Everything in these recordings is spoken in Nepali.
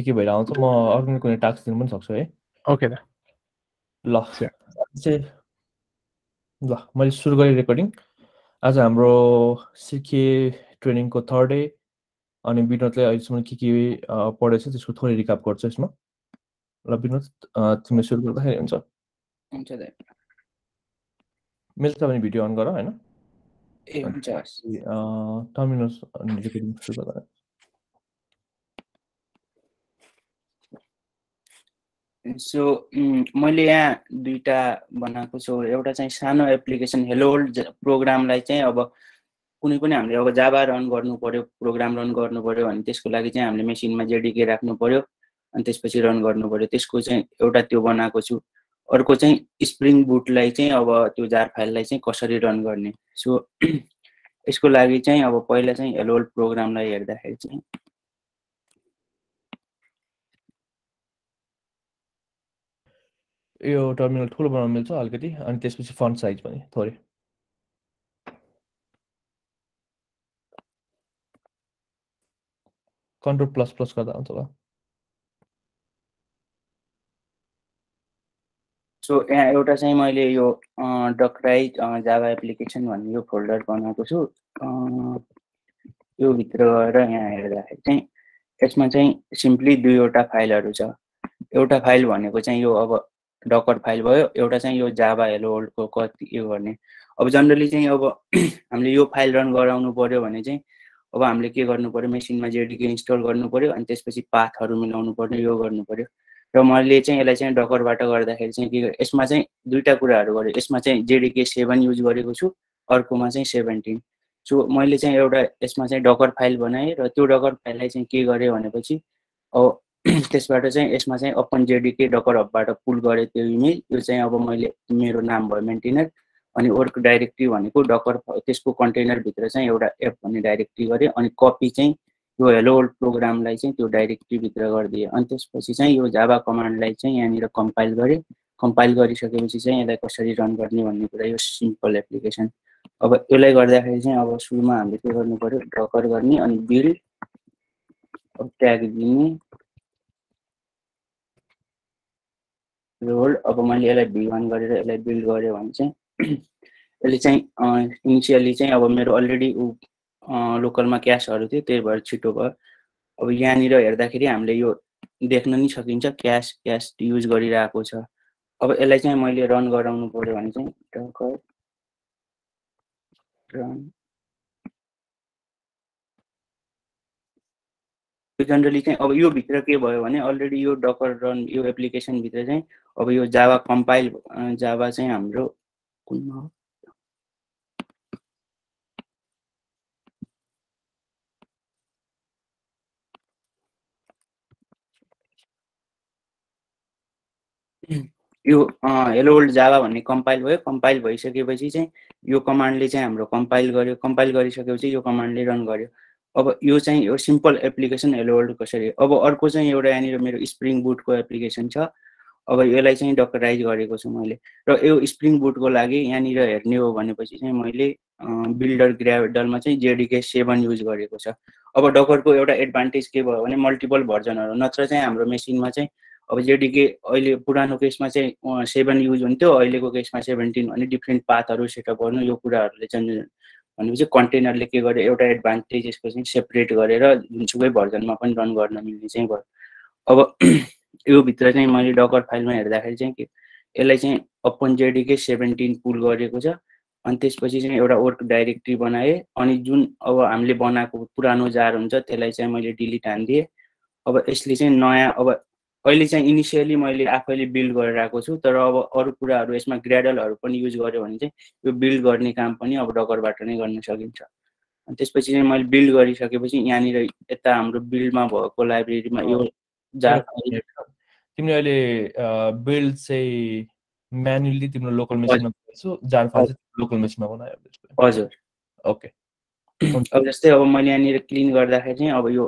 के भएर आउँछ म अर्को कुनै टास्क दिनु पनि सक्छु है ओके द ल ल मैले सुरु गरे रेकर्डिङ आज हाम्रो सिके ट्रेनिङ को थर्ड डे अनि बिनोटले अहिलेसम्म के पढेछ त्यसको थोरै रिक्याप गर्छु यसमा ल बिनोट तिमी सुरु गर्दा हुन्छ हुन्छ दाइ मिल्छ भने भिडियो अन गर हैन ए हुन्छ टर्मिनल रेकर्डिङ सुरु गर So, मैले यहाँ दुईटा बनाएको छु एउटा चाहिँ सानो एप्लिकेसन हेलो वर्ल्ड प्रोग्रामलाई चाहिँ अब कुनै पनि हामीले अब जाभा रन गर्नु पर्यो प्रोग्राम रन गर्नु पर्यो अनि त्यसको लागि चाहिँ हामीले मेसिनमा जेडीके राख्नु पर्यो अनि त्यसपछि रन गर्नु पर्यो त्यसको चाहिँ एउटा त्यो बनाएको छु अर्को चाहिँ स्प्रिङ बुटलाई चाहिँ अब त्यो जार फाइललाई चाहिँ कसरी रन गर्ने सो यसको लागि चाहिँ अब पहिला चाहिँ हेलो वर्ल्ड प्रोग्रामलाई हेर्दाखेरि चाहिँ यो टर्मिनल ठूलो बनाउन मिल्छ अलिकति अनि त्यसपछि फन्ट साइज पनि थोरै कन्ट्रोल प्लस प्लस गर्दा हुन्छ ल सो यहाँ एउटा चाहिँ मैले यो डकराइ जाभा एप्लिकेसन भन्ने यो फोल्डर बनाएको छु यो भित्र गएर यहाँ हेर्दाखेरि चाहिँ यसमा चाहिँ सिम्पली दुईवटा फाइलहरु छ एउटा फाइल भनेको चाहिँ यो अब Docker फाइल भयो एउटा चाहिँ यो जाभा हेलो वर्ल्ड को कति यो गर्ने अब जनरली चाहिँ अब हामीले यो फाइल रन गराउनु पर्यो भने चाहिँ अब हामीले के गर्नु पर्यो मेसिनमा जेडीके इन्स्टल गर्नु पर्यो अनि त्यसपछि पाथहरु मिलाउनु पर्यो यो गर्नु पर्यो र मैले चाहिँ यसलाई चाहिँ Docker बाट गर्दाखेरि चाहिँ के यसमा चाहिँ दुईटा कुराहरु गरे यसमा चाहिँ जेडीके 7 युज गरेको छु अर्कोमा चाहिँ 17 सो मैले चाहिँ एउटा यसमा चाहिँ Docker फाइल बनाए र त्यो Docker फाइललाई चाहिँ के गरे भनेपछि अब त्यसबाट चाहिँ यसमा चाहिँ ओपन जेडीके डकर हबबाट पुल गरे त्यो इमेज यो चाहिँ अब मैले मेरो नाम भयो मेन्टेनर अनि वर्क डाइरेक्टरी भनेको डकर त्यसको कन्टेनर भित्र चाहिँ एउटा एप भन्ने डाइरेक्टरी गरे अनि कपी चाहिँ यो हेलो वर्ल्ड प्रोग्रामलाई चाहिँ त्यो डाइरेक्टरी भित्र गर्दिए अनि त्यसपछि चाहिँ यो जाभा कमान्डलाई चाहिँ यहाँनिर कम्पाइल गरे कम्पाइल गरिसकेपछि चाहिँ यसलाई कसरी रन गर्ने भन्ने कुरा यो सिम्पल एप्लिकेसन अब यसलाई गर्दाखेरि चाहिँ अब सुरुमा हामीले के गर्नु पर्यो डकर गर्ने अनि बिल्ड अब ट्याग दिने रोल अब मैले यसलाई v1 गरेर यसलाई बिल्ड गरे भने चाहिँ यसले चाहिँ इनिशियली चाहिँ अब मेरो अलरेडी लोकलमा क्याशहरु थियो त्यही भएर छिटो भयो अब यहाँ निर हेर्दाखेरि हामीले यो देख्न नि सकिन्छ क्याश क्याश युज गरिरहेको छ अब यसलाई चाहिँ मैले रन गराउनु पर्यो भने चाहिँ docker run जनरली चाहिँ अब यो भित्र के भयो भने अलरेडी यो डकर रन यो एप्लिकेसन भित्र चाहिँ अब यो जाभा कम्पाइल जाभा चाहिँ हाम्रो कुनमा हो यो हेलो वर्ल्ड जाभा भन्ने कम्पाइल भइसकेपछि चाहिँ यो कमान्डले चाहिँ हाम्रो कम्पाइल गर्यो कम्पाइल गरिसकेपछि यो कमान्डले रन गर्यो अब यो चाहिँ यो सिम्पल एप्लिकेसन हेलो वर्ल्ड कसरी अब अर्को चाहिँ एउटा यहाँ मेरो स्प्रिङ बुट को एप्लिकेसन छ अब यसलाई चाहिँ डकराइज गरेको छु मैले र यो स्प्रिङ बुट को लागि यहाँ हेर्ने हो भनेपछि चाहिँ मैले बिल्डर ग्राडलमा चाहिँ जेडीके 7 युज गरेको छ अब डकर को एउटा एडभान्टेज के भयो भने मल्टिपल भर्जनहरु नत्र चाहिँ हाम्रो मेसिनमा चाहिँ अब जेडीके अहिले पुरानो केसमा चाहिँ 7 युज हुन्थ्यो अहिलेको केसमा 17 अनि डिफरेन्ट पाथहरु सेटअप गर्नु यो कुराहरुले चाहिँ भनेपछि कन्टेनरले के गरे एउटा एडभान्टेज यसको चाहिँ सेपरेट गरेर जुनसुकै भर्जनमा पनि रन गर्न मिल्ने चाहिँ भयो अब यो भित्र चाहिँ मैले डकर फाइलमा हेर्दाखेरि चाहिँ के यसलाई चाहिँ ओपन जेडीके 17 पुल गरेको छ अनि त्यसपछि चाहिँ एउटा वर्क डाइरेक्टरी बनाए अनि जुन अब हामीले बनाएको पुरानो जार हुन्छ त्यसलाई चाहिँ मैले डिलिट हान्दिए अब यसले चाहिँ नयाँ अब अहिले चाहिँ इनिशियली मैले आफैले बिल्ड गरिरहेको छु तर अब अरु कुराहरु यसमा ग्रेडलहरु पनि युज गर्यो भने चाहिँ यो बिल्ड गर्ने काम पनि अब डकरबाट नै गर्न सकिन्छ अनि त्यसपछि चाहिँ मैले बिल्ड गरिसकेपछि यहाँ निर यता हाम्रो बिल्डमा भएको लाइब्रेरीमा यो जार तिमीले अहिले बिल्ड चाहिँ म्यानुअली तिम्रो लोकल मेसिनमा गर्छौ जार फाइल चाहिँ लोकल मेसिनमा बनायो हजुर ओके अब जस्तै अब मैले यहाँ निर क्लीन गर्दाखेरि चाहिँ अब यो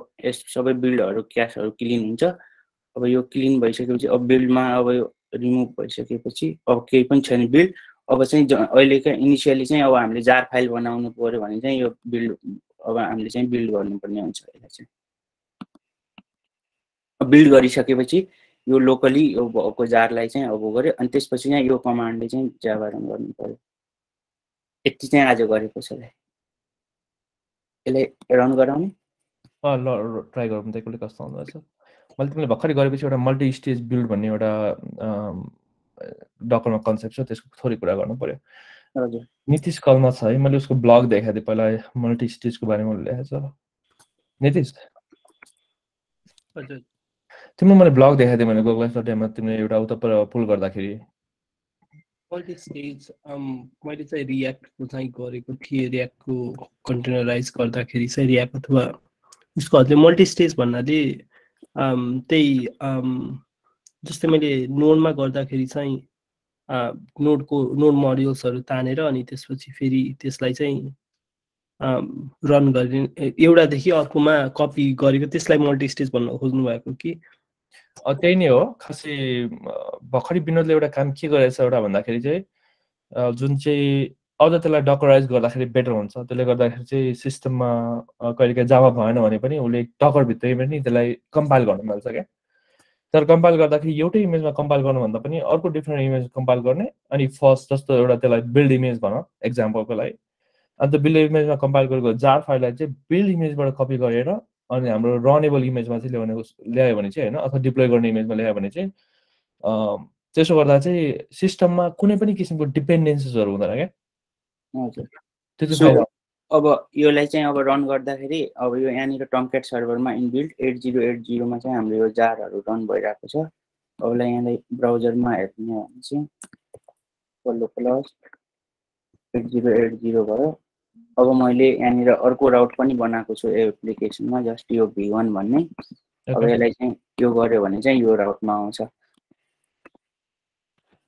सबै बिल्डहरु क्याशहरु क्लीन हुन्छ अब यो क्लीन भइसकेपछि अब बिल्डमा अब यो रिमुभ भइसकेपछि अब केही पनि छैन बिल्ड अब चाहिँ अहिलेका इनिशियली चाहिँ अब हामीले जार फाइल बनाउनु पर्यो भने चाहिँ यो बिल्ड अब हामीले चाहिँ बिल्ड गर्नुपर्ने हुन्छ यसलाई चाहिँ build गरिसकेपछि यो locally को जारलाई चाहिँ अब गरे अनि त्यसपछि चाहिँ यो कमान्डले चाहिँ जाभा रन गर्नु पर्यो यति चाहिँ आज गरेको छ यसलाई रन गराउने ल ट्राई गरौँ त यसले कस्तो हुन्छ मैले तिमीले भर्खरै गरेपछि एउटा मल्टी स्टेज बिल्ड भन्ने एउटा डकरमा कन्सेप्ट छ त्यसको थोरै कुरा गर्नु पर्यो हजुर नीतिश कलमा छ है मैले उसको ब्लग देखाथे पहिला मल्टी स्टेजको बारेमा लेखेछ नीतिश हजुर तिम्रो मैले ब्लग देखाथे मैले गुगल सर्चमा तिमीले एउटा उता पुल गर्दाखेरि मल्टी स्टेज मैले चाहिँ रिएक्ट को चाहिँ गरेको थिए रिएक्ट को कन्टेनराइज गर्दाखेरि चाहिँ रिएक्ट अथवा उसको अझै मल्टी स्टेज भन्नाले त्यही जस्तै मैले नोडमा गर्दाखेरि चाहिँ नोडको नोड मोड्युल्सहरु तानेर अनि त्यसपछि फेरि त्यसलाई चाहिँ रन गरिन एउटा देखि अर्कोमा कपी गरेको त्यसलाई मल्टी स्टेज भन्न खोज्नु भएको कि त्यही नै हो खासै भखरी विनोदले एउटा काम के गरेछ एउटा भन्दाखेरि चाहिँ जुन चाहिँ अझ त्यसलाई डकराइज गर्दाखेरि बेटर हुन्छ त्यसले गर्दाखेरि चाहिँ सिस्टममा कहिलेकाहीँ जाभा भएन भने पनि उसले डकर भित्रै पनि त्यसलाई कम्पाइल गर्न मिल्छ के तर कम्पाइल गर्दाखेरि एउटै इमेजमा कम्पाइल गर्नु भन्दा पनि अर्को डिफरेन्ट इमेज कम्पाइल गर्ने अनि फर्स्ट जस्तो एउटा त्यसलाई बिल्ड इमेज भनौँ एक्जाम्पलको लागि अन्त बिल्ड इमेजमा कम्पाइल गरेको जार फाइललाई चाहिँ बिल्ड इमेजबाट कपी गरेर अनि हाम्रो रनेबल इमेजमा चाहिँ ल्यायो भने चाहिँ हैन अथवा डिप्लोय गर्ने इमेजमा ल्यायो भने चाहिँ त्यसो गर्दा चाहिँ सिस्टममा कुनै पनि किसिमको डिपेन्डेन्सिजहरु हुँदैन के हजुर त्यसो अब योलाई चाहिँ अब रन गर्दाखेरि अब यो यानी र टम्केट सर्भरमा इनबिल्ट 8080 मा चाहिँ हाम्रो यो जारहरु रन भइराको छ अबलाई यहाँलाई ब्राउजरमा हेर्ने हो भने चाहिँ ++ 8080 भयो अब मैले यानी र अर्को राउट पनि बनाएको छु एप्लिकेशनमा जस्ट यो v1 भन्ने अब यसलाई चाहिँ के गर्यो भने चाहिँ यो राउटमा आउँछ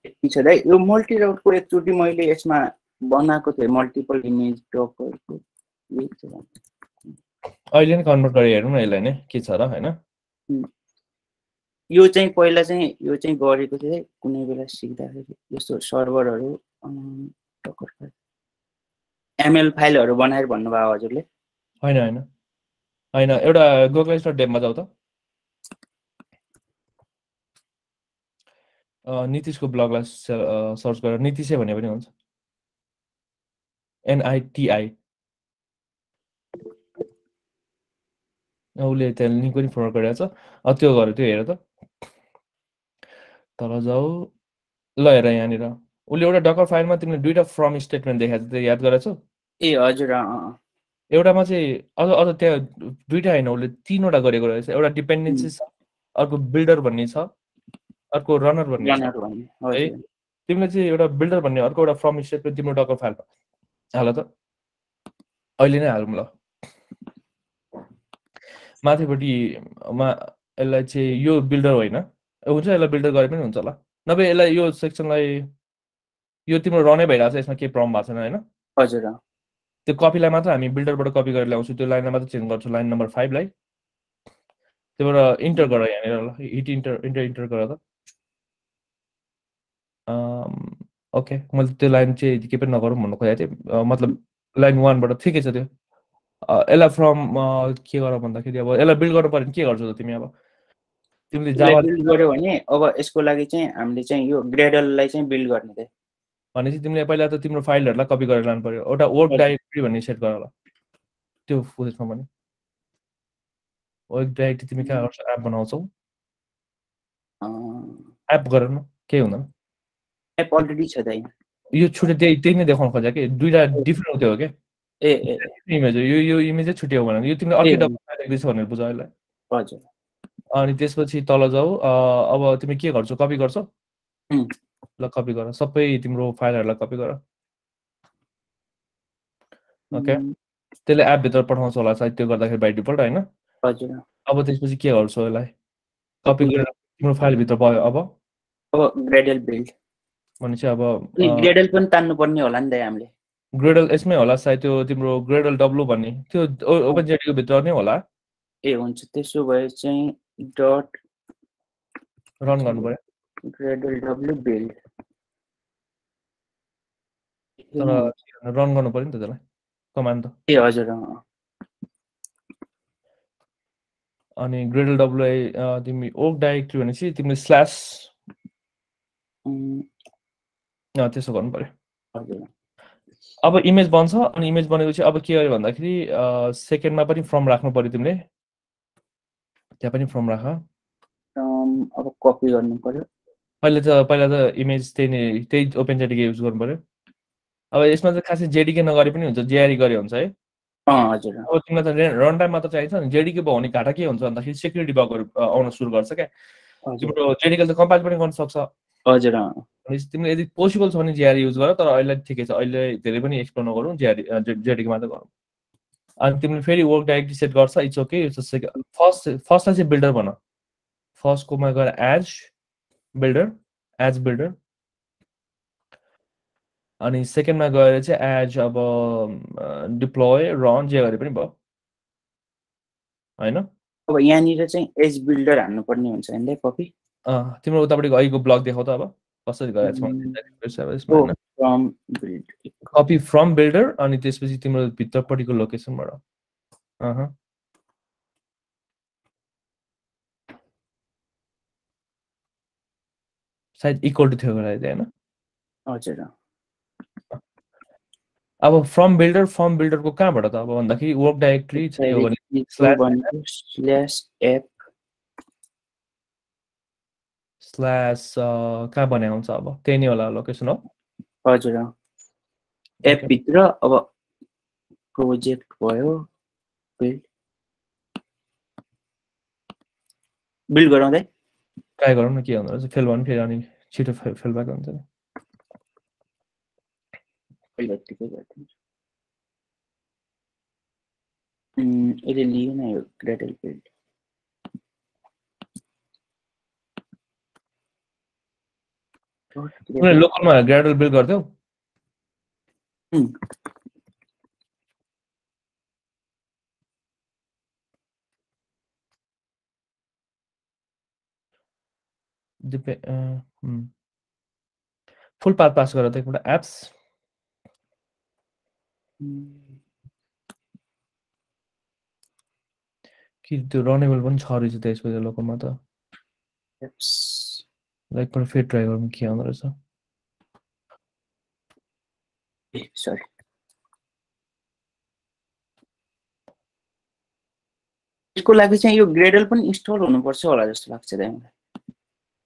यति छ दाइ यो मल्टी राउटको एकचोटी मैले यसमा बनाएको थिए मल्टिपल इमेज डकरको अहिले नि कन्भर्ट गरे हेर्नु न यसलाई नि के छ र हैन यो चाहिँ पहिला चाहिँ यो चाहिँ गरेको थिए कुनै बेला सिक्दाखेरि यस्तो सर्भरहरु डकर फाइल एमएल फाइलहरु बनाएर भन्नुभयो हजुरले हैन हैन हैन एउटा google.dev मा जाऊ त नीतिशको ब्लगलाई सर्च गरेर नीतिशै भने पनि हुन्छ NITI ओले त्यहाँ लिंक पनि फरवर्ड गरिरहेछ त्यो गरे त्यो हेर त तल जाऊ ल हेर यहाँ नि र उले एउटा डकर फाइलमा तिमीले दुईटा फ्रम स्टेटमेन्ट देखाछ त्यो याद गरेछौ ए हजुर एउटामा चाहिँ अझ अझ त्यहाँ दुईटा हैन उले तीनवटा गरेको रहेछ एउटा डिपेन्डेन्सी छ अर्को बिल्डर भन्ने छ अर्को रनर भन्ने है तिमीले चाहिँ एउटा बिल्डर भन्ने अर्को एउटा फ्रम स्टेटमेन्ट तिम्रो डकर फाइलमा हाल त अहिले नै हालौँ ल माथिपटि मा यसलाई चाहिँ यो बिल्डर होइन हुन्छ यसलाई बिल्डर गरे पनि हुन्छ होला नभए यसलाई यो सेक्सनलाई यो तिम्रो रनै भइरहेछ यसमा केही प्रब्लम भएको छैन हैन हजुर त्यो कपीलाई मात्र हामी बिल्डरबाट कपी गरेर ल्याउँछु त्यो लाइनमा मात्र चेन्ज गर्छु लाइन नम्बर 5 लाई त्यसबाट इन्टर गर यहाँ ल हिट इन्टर इन्टर इन्टर गर त ओके मैले त्यो लाइन चाहिँ के पनि नगरौँ भन्नु खोजेथे मतलब लाइन 1 बाट ठिकै छ त्यो एला फ्रम के गरौ भन्दाखेरि अब एला बिल्ड गर्नु पर्यो नि के गर्छौ त तिमी अब तिमीले जावा बिल्ड गर्यो भने अब यसको लागि चाहिँ हामीले चाहिँ यो ग्रेडललाई चाहिँ बिल्ड गर्ने थे भनेपछि तिमीले पहिला त तिम्रो फाइलहरुलाई कपी गरेर लानु पर्यो एउटा वर्क डाइरेक्टरी भन्ने सेट गर ल त्यो फुलमा भने वर्क डाइरेक्टरी तिमी कहाँ गर्छौ एप बनाउँछौ एप गर्न के हुँदैन एप अलरेडी छ दाइ यो छुटे त्यही नै देखाउन खोज्या के दुईटा डिफरेन्ट हो के ए ए इमेज यो यो इमेज छुट्यो भने यो तिमीले अर्कै डकुमेन्ट लेख्दैछ भनेर बुझ अहिले हजुर अनि त्यसपछि तल जाऊ अब तिमी के गर्छौ कपी गर्छौ ल कपी गर सबै तिम्रो फाइलहरुलाई कपी गर ओके त्यसले एप भित्र पठाउँछ होला सायद त्यो गर्दाखेरि बाइ डिफल्ट हैन हजुर अब त्यसपछि के गर्छौ यसलाई कपी गरेर तिम्रो फाइल भित्र भयो अब ग्रेडल बिल्ड भने चाहिँ अब ग्रेडल पनि तान्नु पर्ने होला नि त हामीले ग्रेडल यसमै होला सायद त्यो तिम्रो ग्रेडल w भन्ने त्यो ओपन जेडी को भित्र नै होला ए हुन्छ त्यसो भए चाहिँ डट रन गर्नु पर्यो ग्रेडल w बिल्ड तर रन गर्नु पर्यो नि त त्यसलाई कमान्ड त ए हजुर अनि ग्रेडल डब्ल्युआई तिमी ओक डाइरेक्टरी भनेपछि तिमीले स्ल्याश न त्यसो गर्नु पर्यो अब इमेज बन्छ अनि इमेज बनेपछि अब के गर्यो भन्दाखेरि सेकेन्डमा पनि फर्म राख्नु पर्यो तिमीले त्यहाँ पनि फर्म राख अब कपी गर्नु पर्यो पहिला त इमेज त्यही ओपन जेडीके युज गर्नु पर्यो अब यसमा त खासै जेडीके नगरे पनि हुन्छ जेआरई गरे हुन्छ है हजुर अब तिमीलाई त रन टाइम मात्र चाहिन्छ नि जेडीके बनाउने घाटा के हुन्छ भन्दाखेरि सेक्युरिटी बगहरू आउन सुरु गर्छ के तिम्रो जेडीके त कम्पाइल पनि गर्न सक्छ हजुर तिमीले यदि पोसिबल छ भने जेआरई युज गर तर अहिले ठिकै छ अहिले धेरै पनि एक्सप्लोर नगरौँ जेडीके मात्र गरौँ अनि तिमीले फेरि वर्क डाइरेक्टरी सेट गर्छ इट्स ओके फर्स्टलाई चाहिँ बिल्डर भन फर्स्ट कोमा गएर एज बिल्डर अनि सेकेन्डमा गएर चाहिँ एज अब डिप्लोय रन जे गरे पनि भयो हैन अब यहाँनिर चाहिँ एज बिल्डर हाल्नु पर्ने हुन्छ हैन कपी तिम्रो उतापटि अघिको ब्लग देखाउ त अब कसरी गरेछ कपी फ्रम बिल्डर अनि त्यसपछि तिम्रो भित्रपटिको लोकेसनबाट सायद इक्वल टु थियो हैन हजुर अब फ्रम बिल्डर को कहाँबाट त अब भन्दाखेरि वर्क डाइरेक्टरी चाहियो भने स्ल्याश कहाँ भने हुन्छ अब त्यही नै होला लोकेसन हो हजुर एप भित्र अब प्रोजेक्ट भयो बिल्ड गराउँदै ट्राई गरौँ न के हुँदो रहेछ फेल भन् फेरि अनि छिटो फेल ब्याक हुन्छ नि लोकलमा ग्रेडल बिल्ड गर्थ्यौ फुल पाथ पास गरेर त एप्स कि त्यो रनेबल पनि छ रहेछ त्यसपछि लोकलमा त एप्स लाइक पर फेरि ट्राई गरौँ के आउँदो रहेछ सरी यसको लागि चाहिँ यो ग्रेडल पनि इन्स्टल हुनुपर्छ होला जस्तो लाग्छ मलाई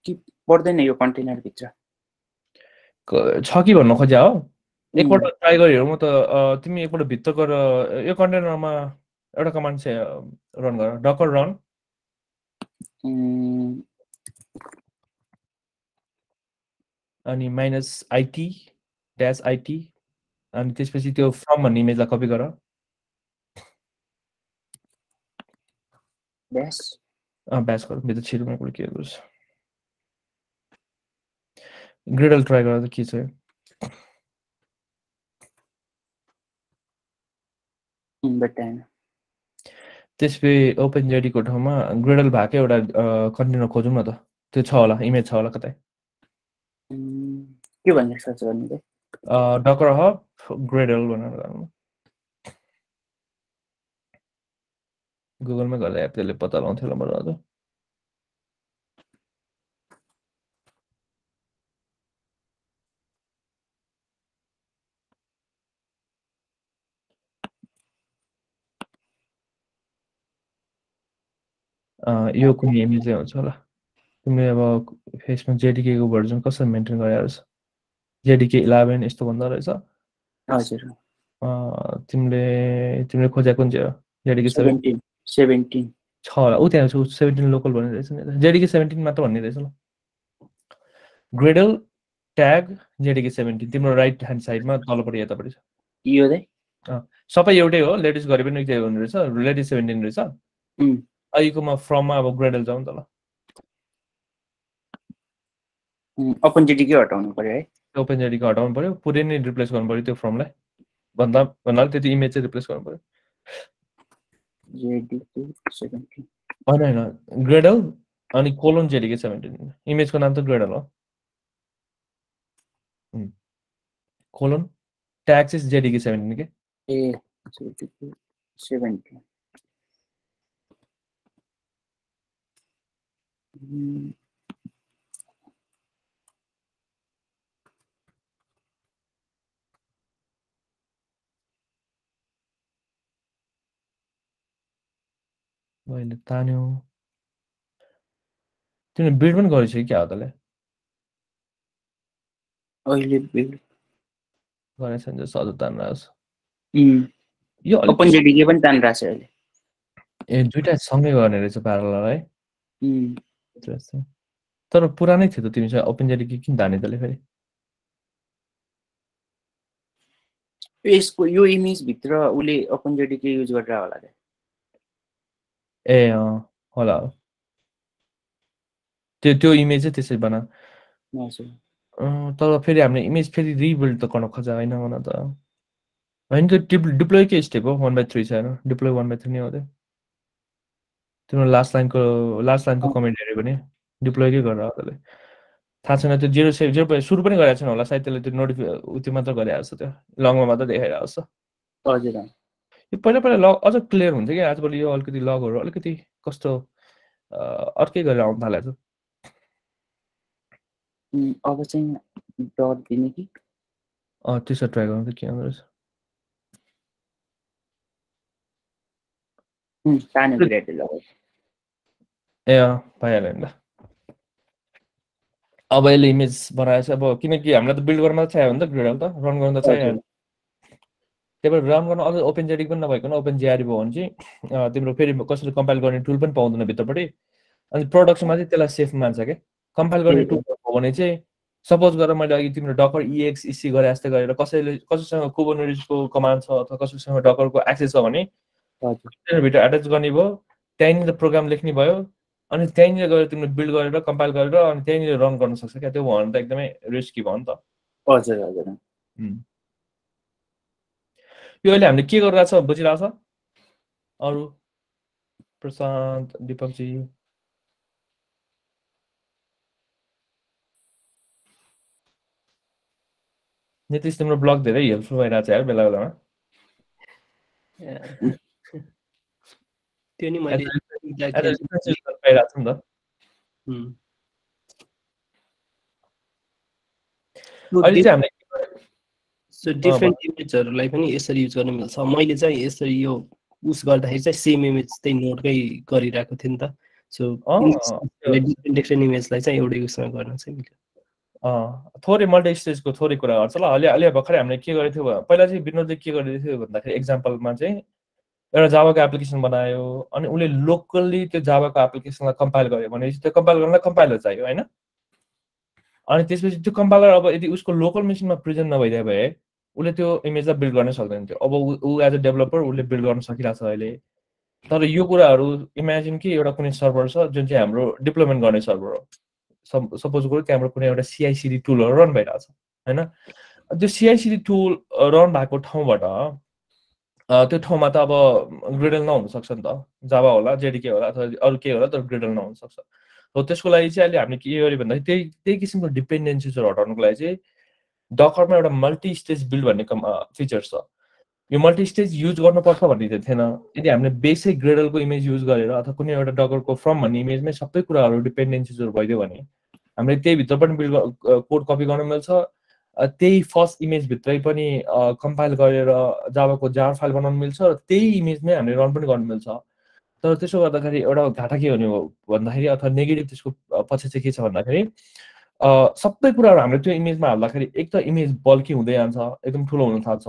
कि पर्दैन यो कन्टेनर भित्र छ कि भन्नु खोज्या हो एकपल्ट ट्राई गरेर म त तिमी एकपल्ट भित्र गएर यो कन्टेनरमा एउटा कमान्ड चाहिँ रन गर डकर रन अनि -IT -IT अनि त्यसपछि त्यो फ्रम भन्ने इमेजलाई कपी गर ब्यास गर मेरो छिटोमा एकपल्ट के गर्छ ग्रेडल ट्राई गर्दा के छ त्यसपछि ओपन जेडी को ठाउँमा ग्रेडल भएको एउटा कन्टेनर खोजौँ न त त्यो छ होला इमेज छ होला कतै के भन्ने सर्च गर्ने त डकर हब ग्रेडल भनेर गर्नु गुगलमा गर्दा एपले पत्ता लगाउँथ्यो होला मलाई हजुर यो कुनै इमेज हुन्छ होला तिमीले अब फेसमा जेडीके को भर्जन कसरी मेन्टेन गरेको छ जेडीके 11 यस्तो भन्दा रहेछ हजुर तिमीले खोजेको कुन चाहिँ हो जेडीके 17 छ होला उ त्यहाँ छ 17 लोकल भन्ने रहेछ नि जेडीके 17 मात्र भन्ने रहेछ ल ग्रेडल ट्याग जेडीके 17 तिम्रो राइट ह्यान्ड साइडमा तलपटि यतापटि छ यो दे सबै एउटै हो लेटेस्ट गरे पनि एउटै हुने रहेछ लेटेस्ट 17 रहेछ अहिलेकोमा फ्रममा अब ग्रेडल जाउँ त ल ओपन जेडीके हटाउनु पर्यो है ओपन जेडीके हटाउनु पर्यो पुरै नै रिप्लेस गर्नु पर्यो त्यो फ्रमलाई भन्दा त्यति इमेज चाहिँ रिप्लेस गर्नु पर्यो जेडीके 17 हैन ग्रेडल अनि कोलन जेडीके 17 इमेजको नाम त ग्रेडल हो कोलन ट्याग चाहिँ जेडीके 17 के ए जेडीके 17 तिमी बिल्ड पनि गरेछ क्या हो तले अहिले बिल्ड गरेछ नि सधैं तान्रास यो ओपन जेडीके पनि तान्रास अहिले ए दुईटा सँगै गर्ने रहेछ प्यारेलल है इन्ट्रेस्टिङ तर पुरानै थियो त तिमीसँग ओपन जेडीके किन ताने तले फेरि यसको यो इमेज भित्र उले ओपन जेडीके युज गरेर होला के ए होला त्यो इमेज चाहिँ त्यसै बना तर फेरि हामीले इमेज फेरि रिबिल्ड त गर्न खोजा हैन भन त हैन त डिप्लोय के स्टेप हो 1/3 छ हैन डिप्लोय 1/3 नै हो त्यो लास्ट लाइन को कमेन्ट हेरे भने डिप्लोय के गरेर होला थाहा छैन त्यो 0 सुरु पनि गरेछ होला सायद त्यसले त्यो नोटिफिकेसन उति मात्र गरेछ त्यो लङमा मात्र देखाइराछ हजुर यो पहिला लग अझ क्लियर हुन्छ के आजभोलि यो अलिकति लगहरु अलिकति कस्तो अर्कै गरेर आउन थालेछ अब चाहिँ डट दिने कि त्यसो ट्राई गर्नु त के आउँछ सानो ग्रेड लगाउ ए पाइहाल्यो नि अब अहिले इमेज बनाएछ अब किनकि हामीलाई त बिल्ड गर्न मात्र चाहियो भने त ग्रेडल त रन गर्न त चाहियो त्यही भएर रन गर्न अझ ओपन जेडी पनि नभएको न ओपन जेआर भयो भने चाहिँ तिम्रो फेरि कसरी कम्पाइल गर्ने टुल पनि पाउँदैन भित्रपटि अनि प्रोडक्सनमा चाहिँ त्यसलाई सेफ मान्छ के कम्पाइल गर्ने टुल हो भने चाहिँ सपोज गरेर मैले अघि तिम्रो डकर एक्स ईसी गरे जस्तै गरेर कसैसँग कुबरनेटिस को कमान्ड छ अथवा कसैसँग डकर को एक्सेस छ भने हजुर भित्र अट्याच गर्ने भयो त्यही नि प्रोग्राम लेख्ने भयो अनि त्यही नि गएर तिम्रो बिल्ड गरेर कम्पाइल गरेर अनि त्यही नि रन गर्न सक्छ के त्यो भन्न त एकदमै रिस्की भयो नि त हजुर हजुर यो अहिले हामीले के गरिरहेछ बुझिरहेछ अरु प्रशान्त दीपक जी नितिश तिम्रो ब्लग धेरै हेल्पफुल भइरा छ यार बेला बेलामा त्यो नि मैले पाइरा छु नि त अहिले चाहिँ हामीले सो डिफरेन्ट इमेजहरुलाई पनि यसरी युज गर्न मिल्छ मैले चाहिँ यसरी यो पुश गर्दाखेरि चाहिँ सेम इमेज त्यही नोटकै गरिराखेको थिए नि त सो डिफरेन्ट इमेजलाई चाहिँ एउटै युजमा गर्न चाहिँ मिल्छ थोरै मल्टी स्टेज को थोरै कुरा गर्छ ल अहिले भर्खरै हामीले के गरे थियो पहिला चाहिँ विनोदले के गरे थियो भन्दाखेरि एक्जाम्पलमा चाहिँ एउटा जावा को एप्लिकेसन बनायो अनि उले लोकली त्यो जावा को एप्लिकेसनलाई कम्पाइल गर्यो भने त्यो कम्पाइल गर्नलाई कम्पाइलर चाहियो हैन अनि त्यसपछि त्यो कम्पाइलर अब यदि उसको लोकल मेसिनमा प्रेजेन्ट नभइदिए भए उले त्यो इमेजलाई बिल्ड गर्न सक्दैन थियो अब उ एज अ डेभलपर उले बिल्ड गर्न सकिराछ अहिले तर यो कुराहरु इमेजिन कि एउटा कुनै सर्भर छ जुन चाहिँ हाम्रो डिप्लोयमेन्ट गर्ने सर्भर हो सपोज गरे त्यहाँबाट कुनै एउटा सीआईसीडी टुल रन भइरा छ हैन त्यो सीआईसीडी टुल रन भएको ठाउँबाट त्यो ठाउँमा त अब ग्रेडल नहुन सक्छ नि त जावा होला जेडीके होला अथवा अरु के होला तर ग्रेडल नहुन सक्छ हो त्यसको लागि चाहिँ अहिले हामीले के गरे भन्दा त्यही किसिमको डिपेन्डेन्सीजहरु हटाउनको लागि चाहिँ डकरमा एउटा मल्टी स्टेज बिल्ड भन्ने फिचर छ यो मल्टी स्टेज युज गर्न पर्छ भन्ने थिएन यदि हामीले बेसिक ग्रेडल को इमेज युज गरेर अथवा कुनै एउटा डकर को फ्रम भन्ने इमेजमै सबै कुराहरु डिपेन्डेन्सीजहरु भइदियो भने हामीले त्यही भित्र पनि बिल्ड कोड कपी गर्न मिल्छ त्यही फर्स्ट इमेज भित्रै पनि कम्पाइल गरेर जावा को जार फाइल बनाउन मिल्छ र त्यही इमेजमै हामीले रन पनि गर्न मिल्छ तर त्यसो गर्दाखेरि एउटा घाटा के हुने हो भन्दाखेरि अथवा नेगेटिभ त्यसको पछि चाहिँ के छ भन्दाखेरि सबै कुराहरु हामीले त्यो इमेजमा हाल्दाखेरि एक त इमेज बल्की हुँदै जान्छ एकदम ठूलो हुन थाल्छ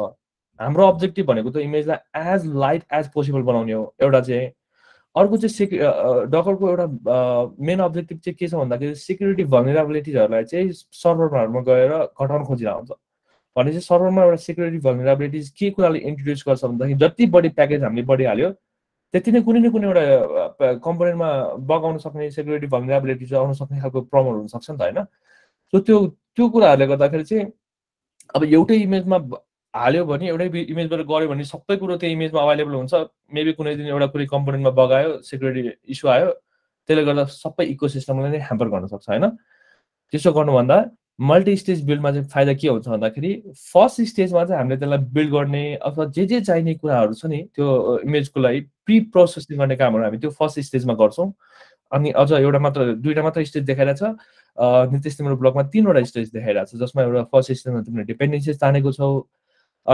हाम्रो अब्जेक्टिभ भनेको त इमेजलाई एज लाइट एज पोसिबल बनाउने हो एउटा चाहिँ अर्को चाहिँ डकरको एउटा मेन अब्जेक्टिभ चाहिँ के छ भन्दाखेरि सिक्युरिटी भल्नेरेबिलिटीजहरुलाई चाहिँ सर्भरहरुमा गएर घटाउन खोजिरा हुन्छ भने चाहिँ सर्भरमा एउटा सिक्युरिटी भल्नेरेबिलिटीज के कुराले इन्ट्रोड्युस गर्छ भन्दाखेरि जति बढी प्याकेज हामीले बढी हाल्यो त्यति नै कुनै न कुनै एउटा कम्पोनेन्टमा बग आउन सक्ने सिक्युरिटी भल्नेरेबिलिटीज आउन सक्ने खालको प्रब्लम हुन सक्छ नि त हैन त्यो कुराहरुले गर्दाखेरि चाहिँ अब एउटै इमेजमा हाल्यो भने एउटै इमेजबाट गर्यो भने सबै कुरा त्यो इमेजमा अवेलेबल हुन्छ मेबी कुनै दिन एउटा कुनै कम्पोनेन्टमा बग आयो सिक्युरिटी इश्यू आयो त्यसले गर्दा सबै इकोसिस्टमलाई नै ह्याम्पर गर्न सक्छ हैन त्यसो गर्नु भन्दा मल्टी स्टेज बिल्डमा चाहिँ फाइदा के हुन्छ भन्दाखेरि फर्स्ट स्टेजमा चाहिँ हामीले त्यसलाई बिल्ड गर्ने अथवा जे चाहिने कुराहरु छ नि त्यो इमेजको लागि प्री प्रोसेसिङ गर्ने कामहरु हामी त्यो फर्स्ट स्टेजमा गर्छौं अनि अझ एउटा मात्र दुईटा मात्र स्टेज देखाइरा छ नि त्यसले मेरो ब्लगमा तीनवटा स्टेज देखाइरा छ जसमा एउटा फर्स्ट स्टेजमा तिमीले डिपेन्डेन्सीज तानेको छौ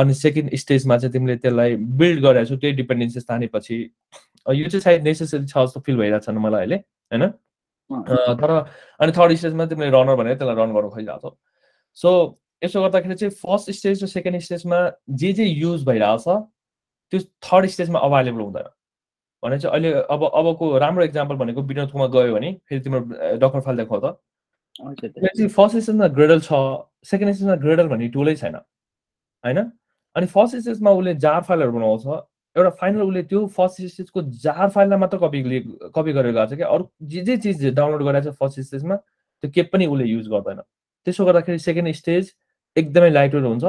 अनि सेकेन्ड स्टेजमा चाहिँ तिमीले त्यसलाई बिल्ड गरायौ त्यो डिपेन्डेन्सीज तानेपछि यो चाहिँ सायद नेसेसरी छ जस्तो फिल भइरा छ मलाई अहिले हैन तर अनि थर्ड स्टेजमा तिमीले रनर भनेर त्यसलाई रन गर्न खोजिराछौ सो यसो गर्दाखेरि चाहिँ फर्स्ट स्टेज र सेकेन्ड स्टेजमा जे जे युज भइरा छ त्यो थर्ड स्टेजमा अवेलेबल हुँदैन भने चाहिँ अहिले अबको राम्रो एक्जाम्पल भनेको विनोदकोमा गयो भने फेरि तिम्रो डकर फाइल देखाउ त ओके फर्स्ट स्टेजमा ग्रेडल छ सेकेन्ड स्टेजमा ग्रेडल भन्ने टुलै छैन हैन अनि फर्स्ट स्टेजमा उले जार फाइलहरु बनाउँछ एउटा फाइनल उले त्यो फर्स्ट स्टेजको जार फाइललाई मात्र कपी गरेर गर्छ के अरु जे जे चीज डाउनलोड गरेछ फर्स्ट स्टेजमा त्यो के पनि उले युज गर्दैन त्यसो गर्दाखेरि सेकेन्ड स्टेज एकदमै लाइटवेट हुन्छ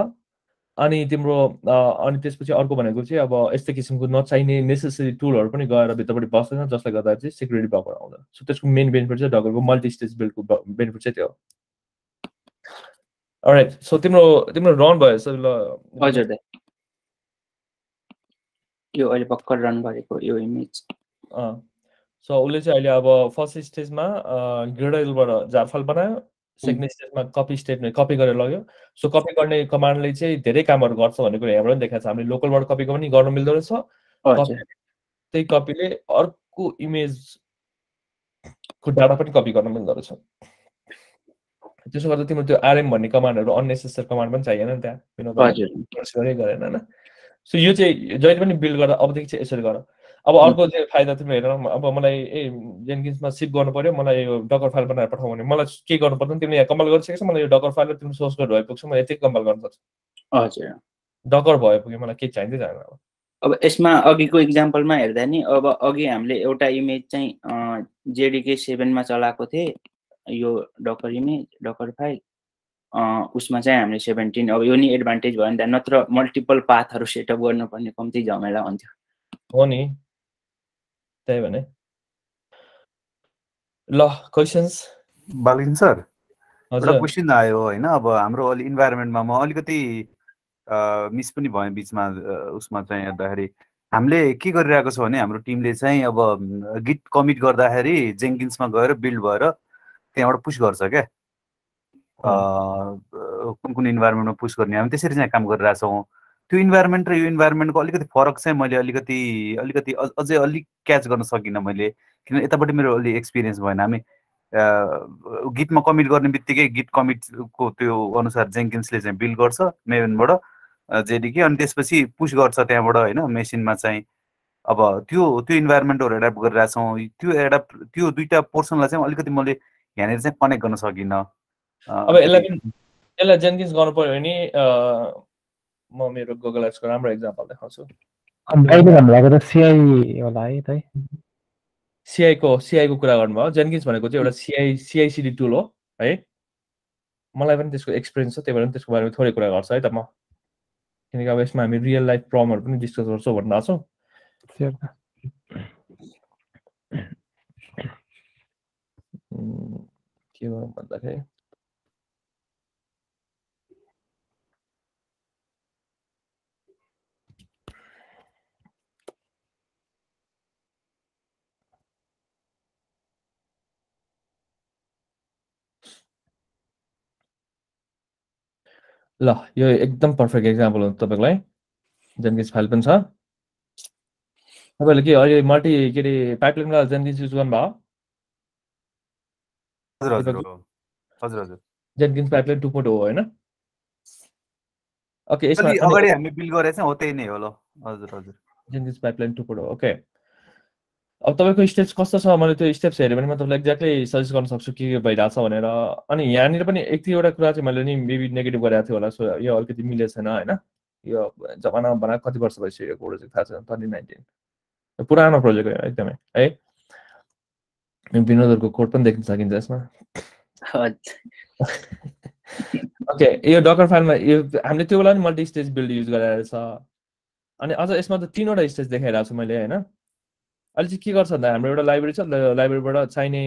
अनि तिम्रो अनि त्यसपछि अर्को भनेको चाहिँ अब यस्तै किसिमको नचाहिने नेसेसरी टुलहरु पनि गएर भित्रबाट बस्दैन जसले गर्दा चाहिँ सिक्युरिटी बगर आउँदैन सो त्यसको मेन बेनिफिट चाहिँ डकरको मल्टी स्टेज बिल्डको बेनिफिट चाहिँ त्यो हो अलराइट सो तिम्रो रन भयो सर ल हजुर दाइ यो अहिले पक्का रन भएको यो इमेज सो उले चाहिँ अहिले अब फर्स्ट स्टेजमा ग्रेडलबाट जारफल बनायो सेकेन्ड स्टेजमा कपी स्टेटमेन्ट कपी गरेर लग्यो सो कपी गर्ने कमान्डले चाहिँ धेरै कामहरु गर्छ भन्ने कुरा यहाँ पनि देखाएको छ हामीले लोकलबाट कपी पनि गर्न मिल्दो रहेछ त्यही कपीले अर्को इमेज को डाटा पनि कपी गर्न मिल्दो रहेछ त्यसो गर्दा तिम्रो त्यो आरएम भन्ने कमान्डहरु अननेसेसरी कमान्ड पनि चाहिएन नि त्यहाँ विनोदले गरेन हैन सो यो चाहिँ जहिले पनि बिल्ड गर्दा अबदेखि चाहिँ यसरी गर अब अर्को चाहिँ फाइदा तिम्रो हेर्न अब मलाई ए जेनकिन्समा शिफ्ट गर्नु पर्यो मलाई यो डकर फाइल बनाएर पठाऊ भने मलाई के गर्नु पर्दैन तिमीले यहाँ कम्पाइल गरिसकेछ मलाई यो डकर फाइल र तिम्रो सोर्स कोड भइपुग्छ म यति कम्पाइल गर्न सक्छु हजुर डकर भइपुग्यो मलाई के चाहिँदै छैन अब यसमा अघिको एक्जाम्पलमा हेर्दा नि अब अघि हामीले एउटा इमेज चाहिँ जेडीके 7 मा चलाएको थिए यो डकर इमेज डकर फाइल उसमा चाहिँ हामीले 17 अब यो नि एडभान्टेज भयो नि नत्र मल्टिपल पाथहरु सेटअप गर्नुपर्ने कम्ती झमेला हुन्थ्यो हो नि त्यही भने ल क्वेशन्स बालिन सर एउटा क्वेशन आयो हैन अब हाम्रो अलि इन्भाइरोमेन्टमा म अलिकति मिस पनि भयो बीचमा उसमा चाहिँ हेर्दाखेरि हामीले के गरिरहेको छ भने हाम्रो टिमले चाहिँ अब गिट कमिट गर्दाखेरि जेन्किन्समा गएर बिल्ड भएर त्यहाँबाट पुश गर्छ के कुन कुन इन्भाइरोमेन्टमा पुश गर्ने हामी त्यसरी चाहिँ काम गरिरहेछौँ त्यो इन्भाइरोमेन्ट र यो इन्भाइरोमेन्टको अलिकति फरक चाहिँ मैले अलिकति अझै अलिक क्याच गर्न सकिनँ मैले किन यतापट्टि मेरो अलि एक्सपिरियन्स भएन हामी गिटमा कमिट गर्ने बित्तिकै गिट कमिटको त्यो अनुसार जेन्किन्सले चाहिँ बिल्ड गर्छ मेभेनबाट जेडीके अनि त्यसपछि पुस गर्छ त्यहाँबाट होइन मेसिनमा चाहिँ अब त्यो इन्भाइरोमेन्टहरू एडाप्ट गरिरहेछौँ त्यो दुईवटा पोर्सनलाई चाहिँ अलिकति मैले यहाँनिर चाहिँ कनेक्ट गर्न सकिनँ अब यसलाई जेन्किन्स गर्नु पर्यो भने म मेरो गुगल एप्स को राम्रो एक्जाम्पल देखाउँछु अहिले हामी लागेको सीआई होला है त सीआई को कुरा गर्नु भयो जेन्किन्स भनेको चाहिँ एउटा सीआईसीडी टुल हो है मलाई पनि त्यसको एक्सपीरियन्स छ त्यही भएर त्यसको बारेमा थोरै कुरा गर्छु है त म किनकि अब यसमा हामी रियल लाइफ प्रब्लमहरु पनि डिस्कस गर्छौ भन्दा छौ के गर्नु भन्दाखेरि ल यो एकदम पर्फेक्ट एक्जाम्पल हो तपाईलाई जेन्किन्स फाइल पनि छ तपाईले के अहिले मल्टी के रे पाइपलाइनबाट जेन्किन्स युज गर्नु भयो हजुर जेन्किन्स पाइपलाइन 2.0 हो हैन ओके यसमा अगाडि हामी बिल्ड गरे चाहिँ हो त्यही नै हो ल हजुर जेन्किन्स पाइपलाइन 2.0 ओके अब तपाईको स्टेप्स कस्तो छ मैले त्यो स्टेप्स हेरे भने म तपाईलाई एक्ज्याक्टली सजेस्ट गर्न सक्छु के के भइरा छ भनेर अनि यहाँनिर पनि एक दुई वटा कुरा चाहिँ मैले नि मेबी नेगेटिभ गरेको थिएँ होला सो यो अलिकति मिलेको छैन हैन यो जमाना बनाएको कति वर्ष भइसक्यो प्रोजेक्ट थाहा छैन 2019 पुरानो प्रोजेक्ट हो एकदमै है विनोदहरुको कोड पनि देख्न सकिन्छ यसमा ओके यो डकर फाइलमा यो हामीले त्यो बेला नि मल्टी स्टेज बिल्ड युज गरेर छ अनि अझ यसमा त तीनवटा स्टेज देखाइरा छु मैले हैन अहिले चाहिँ के गर्छ भन्दा हाम्रो एउटा लाइब्रेरी छ लाइब्रेरीबाट चाहिने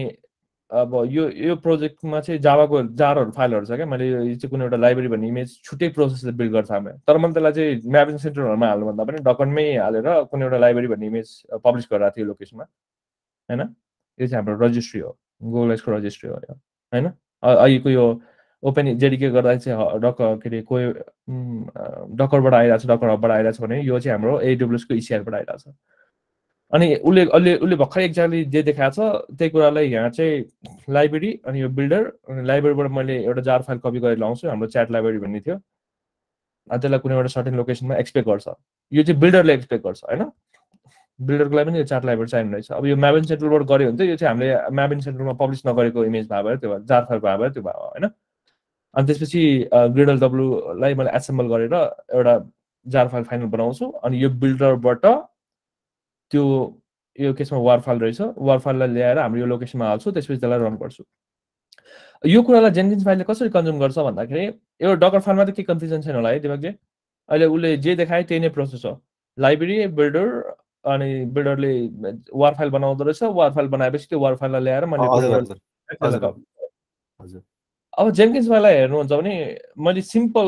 अब यो प्रोजेक्टमा चाहिँ जाभाको जारहरु फाइलहरु छ के मैले यो चाहिँ कुनै एउटा लाइब्रेरी भन्ने इमेज छुट्टै प्रोसेसले बिल्ड गर्छ हामी तर मैले त्यसलाई चाहिँ म्यापिङ सेन्टरहरुमा हाल्नु भन्दा पनि डकरमै हालेर कुनै एउटा लाइब्रेरी भन्ने इमेज पब्लिस गरिरहेको थियो लोकेशनमा हैन यो चाहिँ हाम्रो रजिस्ट्री हो गोलाइसको रजिस्ट्री हो यो हैन अघिको यो ओपन जेडीके गर्दा चाहिँ डकर के रे कोही डकरबाट आइराछ डकर हबबाट आइराछ भने यो चाहिँ हाम्रो एडब्ल्यूएस को ईसीआर बाट आइराछ अनि उले उले उले भखर एक्ज्याक्टली जे देखाछ त्यही कुरालाई यहाँ चाहिँ लाइब्रेरी अनि यो बिल्डर अनि लाइब्रेरीबाट मैले एउटा जार फाइल कपी गरेर लाउँछु हाम्रो च्याट लाइब्रेरी भन्ने थियो त्यसलाई कुनै एउटा सर्टेन लोकेशनमा एक्सपेक्ट गर्छ यो चाहिँ बिल्डरले एक्सपेक्ट गर्छ हैन बिल्डरको लागि पनि यो च्याट लाइब्रेरी चाहिनु रहेछ अब यो म्याबिन सेन्ट्रलबाट गरे हुन्छ यो चाहिँ हामीले म्याबिन सेन्ट्रलमा पब्लिश नगरेको इमेज भएर त्यो जार फाइल भएर त्यो भयो हैन अनि त्यसपछि ग्रिडल डब्ल्यू लाई मैले एसेम्बल गरेर एउटा जार फाइल फाइनल बनाउँछु अनि यो बिल्डरबाट त्यो यो केसमा वार फाइल रहेछ वार फाइललाई ल्याएर हाम्रो यो लोकेशनमा हाल्छु त्यसपछि त्यसलाई रन गर्छु यो कुरालाई जेनकिन्स फाइलले कसरी कन्ज्युम गर्छ भन्दाखेरि यो डकर फाइलमा त के कन्फ्युजन छैन होला है दिमागले अहिले उले जे देखाए त्यही नै प्रोसेस हो लाइब्रेरी बिल्डर अनि बिल्डरले वार फाइल बनाउँदो रहेछ वार फाइल बनाएपछि त्यो वार फाइललाई ल्याएर मैले हजुर अब जेनकिन्स फाइललाई हेर्नुहुन्छ भने मैले सिम्पल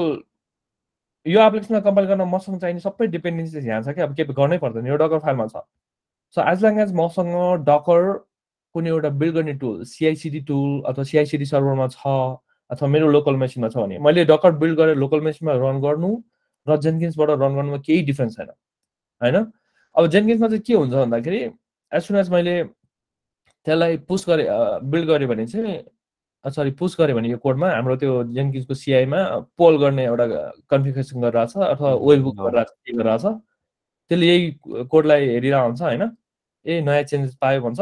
यो एप्लिकेसनलाई कम्पाइल गर्न मसँग चाहिने सबै डिपेन्डेन्सिज यहाँ छ कि अब के गर्नै पर्दैन यो डकर फाइलमा छ सो एज लङ एज मसँग डकर कुनै एउटा बिल्ड गर्ने टुल सीआईसीडी टुल अथवा सीआईसीडी सर्भरमा छ अथवा मेरो लोकल मेसिनमा छ भने मैले डकर बिल्ड गरेर लोकल मेसिनमा रन गर्नु र जेनकिन्सबाट रन गर्नुमा केही डिफरेन्स छैन हैन अब जेनकिन्समा चाहिँ के हुन्छ भन्दाखेरि एज सुन एज मैले त्यसलाई पुश गरे बिल्ड गरे भने चाहिँ सरी पुश गरे भने यो कोडमा हाम्रो त्यो जेनकिन्सको सीआईमा पोल गर्ने एउटा कन्फिगरेसन गरिरहेछ अथवा वेबबुक गरिरहेछ त्यसले यही कोडलाई हेरिरहेको हुन्छ हैन ए नयाँ चेन्जेस पायो भन्छ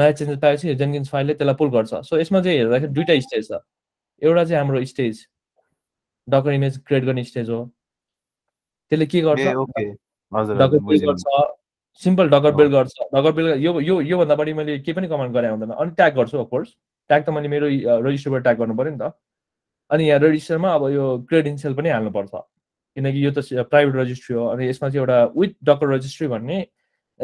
नयाँ चेन्जेस पाएपछि जेनकिन्स फाइलले त्यसलाई पुल गर्छ सो यसमा चाहिँ हेर्दाखेरि दुईटा स्टेज छ एउटा चाहिँ हाम्रो स्टेज डकर इमेज क्रिएट गर्ने स्टेज हो त्यसले के गर्छ ओके हजुर डकर बिल्ड गर्छ सिम्पल डकर बिल्ड गर्छ डकर बिल्ड यो यो यो भन्दा बढी मैले के पनि कमेन्ट गरे हुँदैन अनि ट्याग गर्छु अफ कोर्स ट्याग त मैले मेरो रजिस्टरबाट ट्याग गर्नु पर्यो नि त अनि यहाँ रजिस्टरमा अब यो क्रेडेन्सियल पनि हाल्नु पर्छ किनकि यो त प्राइभेट रजिस्ट्री हो अनि यसमा चाहिँ एउटा विथ डकर रजिस्ट्री भन्ने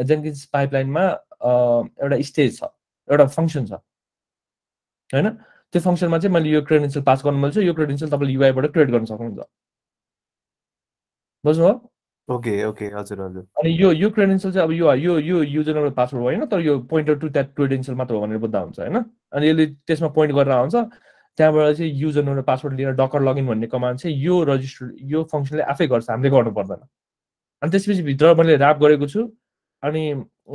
जेनकिन्स पाइपलाइनमा एउटा स्टेज छ एउटा फंक्शन छ हैन त्यो फंक्शनमा चाहिँ मैले यो क्रेडेन्शियल पास गर्न मन छ यो क्रेडेन्शियल तपाईले यूआईबाट क्रिएट गर्न सक्नुहुन्छ बुझ्नुभयो ओके ओके हजुर हजुर अनि यो यो क्रेडेन्शियल चाहिँ अब यो यो यो युजरनेम र पासवर्ड होइन तर यो पोइन्टर टु दैट क्रेडेन्शियल मात्र हो भनेर बुझ्दा हुन्छ हैन अनि यसले त्यसमा पोइन्ट गरेर आउँछ त्यहाँबाट चाहिँ युजरनेम र पासवर्ड लिएर डकर लगइन भन्ने कमान्ड चाहिँ यो रजिस्टर यो फंक्शनले आफै गर्छ हामीले गर्नु पर्दैन अनि त्यसपछि भित्र मैले र्याप गरेको छु अनि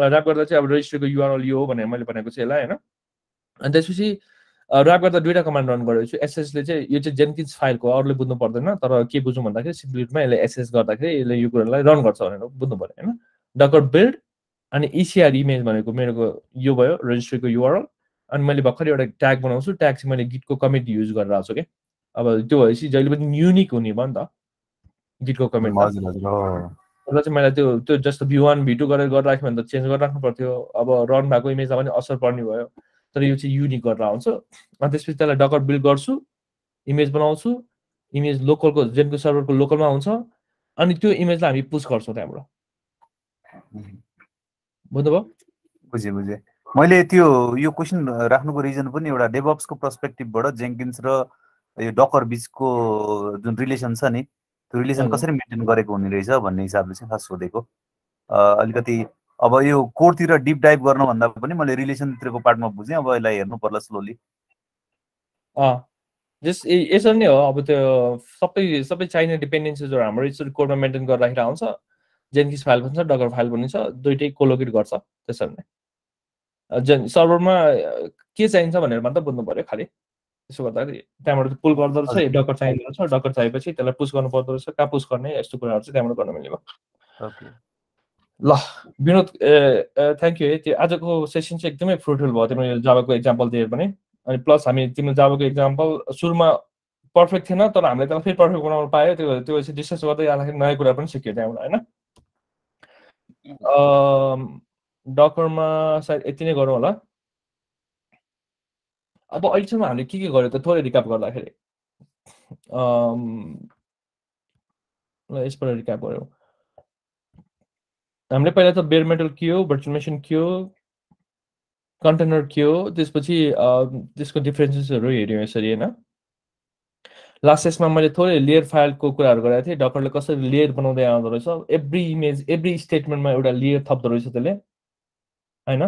र्याप गर्दा चाहिँ अब रजिस्टरको यूआरएल यो हो भनेर मैले भनेको छु यसलाई हैन अनि त्यसपछि र्याप गर्दा दुईटा कमान्ड रन गरेको छु एसएस ले चाहिँ यो चाहिँ जेनकिन्स फाइलको अरूले बुझ्नु पर्दैन तर के बुझौँ भन्दाखेरि सिम्पलीमा यसले एसएस गर्दाखेरि यसले यो कुरालाई रन गर्छ भनेर बुझ्नु पर्यो हैन डकर बिल्ड अनि ईसीआर इमेज भनेको मेरो यो भयो रजिस्टरको यूआरएल अनि मैले भर्खरै एउटा ट्याग बनाउँछु ट्याग चाहिँ मैले गिटको कमिट युज गरेर आउँछु के अब त्यो भएपछि जहिले पनि युनिक हुने भयो नि त गिटको कमिट मतलब चाहिँ मैले त्यो त्यो जस्तो v1 v2 गरेर गरिराख्यो भने त चेन्ज गरिराख्नु पर्थ्यो अब रन भएको इमेजमा पनि असर पर्ने भयो तर यो चाहिँ युनिक गरेर आउँछ अनि त्यसपछि त्यसलाई डकर बिल्ड गर्छु इमेज बनाउँछु इमेज लोकलको जेनको सर्भरको लोकलमा हुन्छ अनि त्यो इमेजलाई हामी पुश गर्छौं त्यहाँबाट बुझ्नुभयो बुझे बुझे मैले त्यो यो क्वेशन राख्नुको रिजन पनि एउटा डेभअप्सको पर्सपेक्टिभबाट जेनकिन्स र यो डकर बीचको जुन रिलेसन छ नि त्यो रिलेसन कसरी मेन्टेन गरेको हुने रहेछ भन्ने हिसाबले चाहिँ खास सोधेको अलिकति अब यो कोडतिर डीप डाइभ गर्न भन्दा पनि मैले रिलेसनतिरको पार्टमा बुझे अब यसलाई हेर्नु पर्ला स्लोली जस यसरी नै हो अब त्यो सबै सबै चाहिने डिपेन्डेन्सिजहरु हाम्रो यसरी कोडमा मेन्टेन गरेर राखेर आउँछ जेनकिन्स फाइल पनि छ डकर फाइल पनि छ दुईटै कोलोकेट गर्छ त्यसरी नै जन सर्भरमा के चाहिन्छ भनेर मात्र बुझ्नु पर्यो खाली त्यसो गर्दाखेरि त्यहाँबाट पुल गर्दा रहेछ डकर चाहिँदो रहेछ डकर चाहिएपछि त्यसलाई पुश गर्नु पर्दो रहेछ कहाँ पुश गर्ने यस्तो कुराहरु चाहिँ त्यहाँबाट गर्न मिल्ने भयो ओके ल विनोद थ्यांक यू त्यो आजको सेसन चाहिँ एकदमै फ्रुटफुल भयो तिम्रो जाभाको एक्जाम्पल दिएर पनि अनि प्लस हामी तिम्रो जाभाको एक्जाम्पल सुरुमा पर्फेक्ट थिएन तर हामीले त्यसलाई फेरि पर्फेक्ट बनाउन पायो त्यो त्यो चाहिँ डिस्कस गर्दै आलाखेरि नयाँ कुरा पनि सिक्यो त्यहाँबाट हैन डकरमा सायद यति नै गरौँ होला अब अहिलेसम्म हामीले के गर्यो त थोरै रिक्याप गर्दाखेरि यसबाट रिक्याप गऱ्यौँ हामीले पहिला त बेयरमेटल के हो भर्चुअल मेसिन के हो कन्टेनर के हो त्यसपछि त्यसको डिफ्रेन्सेसहरू हेऱ्यौँ यसरी होइन लास्ट सेसमा मैले थोरै लेयर फाइलको कुराहरू गरेको थिएँ डकरले कसरी लेयर बनाउँदै आउँदो रहेछ एभ्री इमेज एभ्री स्टेटमेन्टमा एउटा लेयर थप्दो रहेछ त्यसले होइन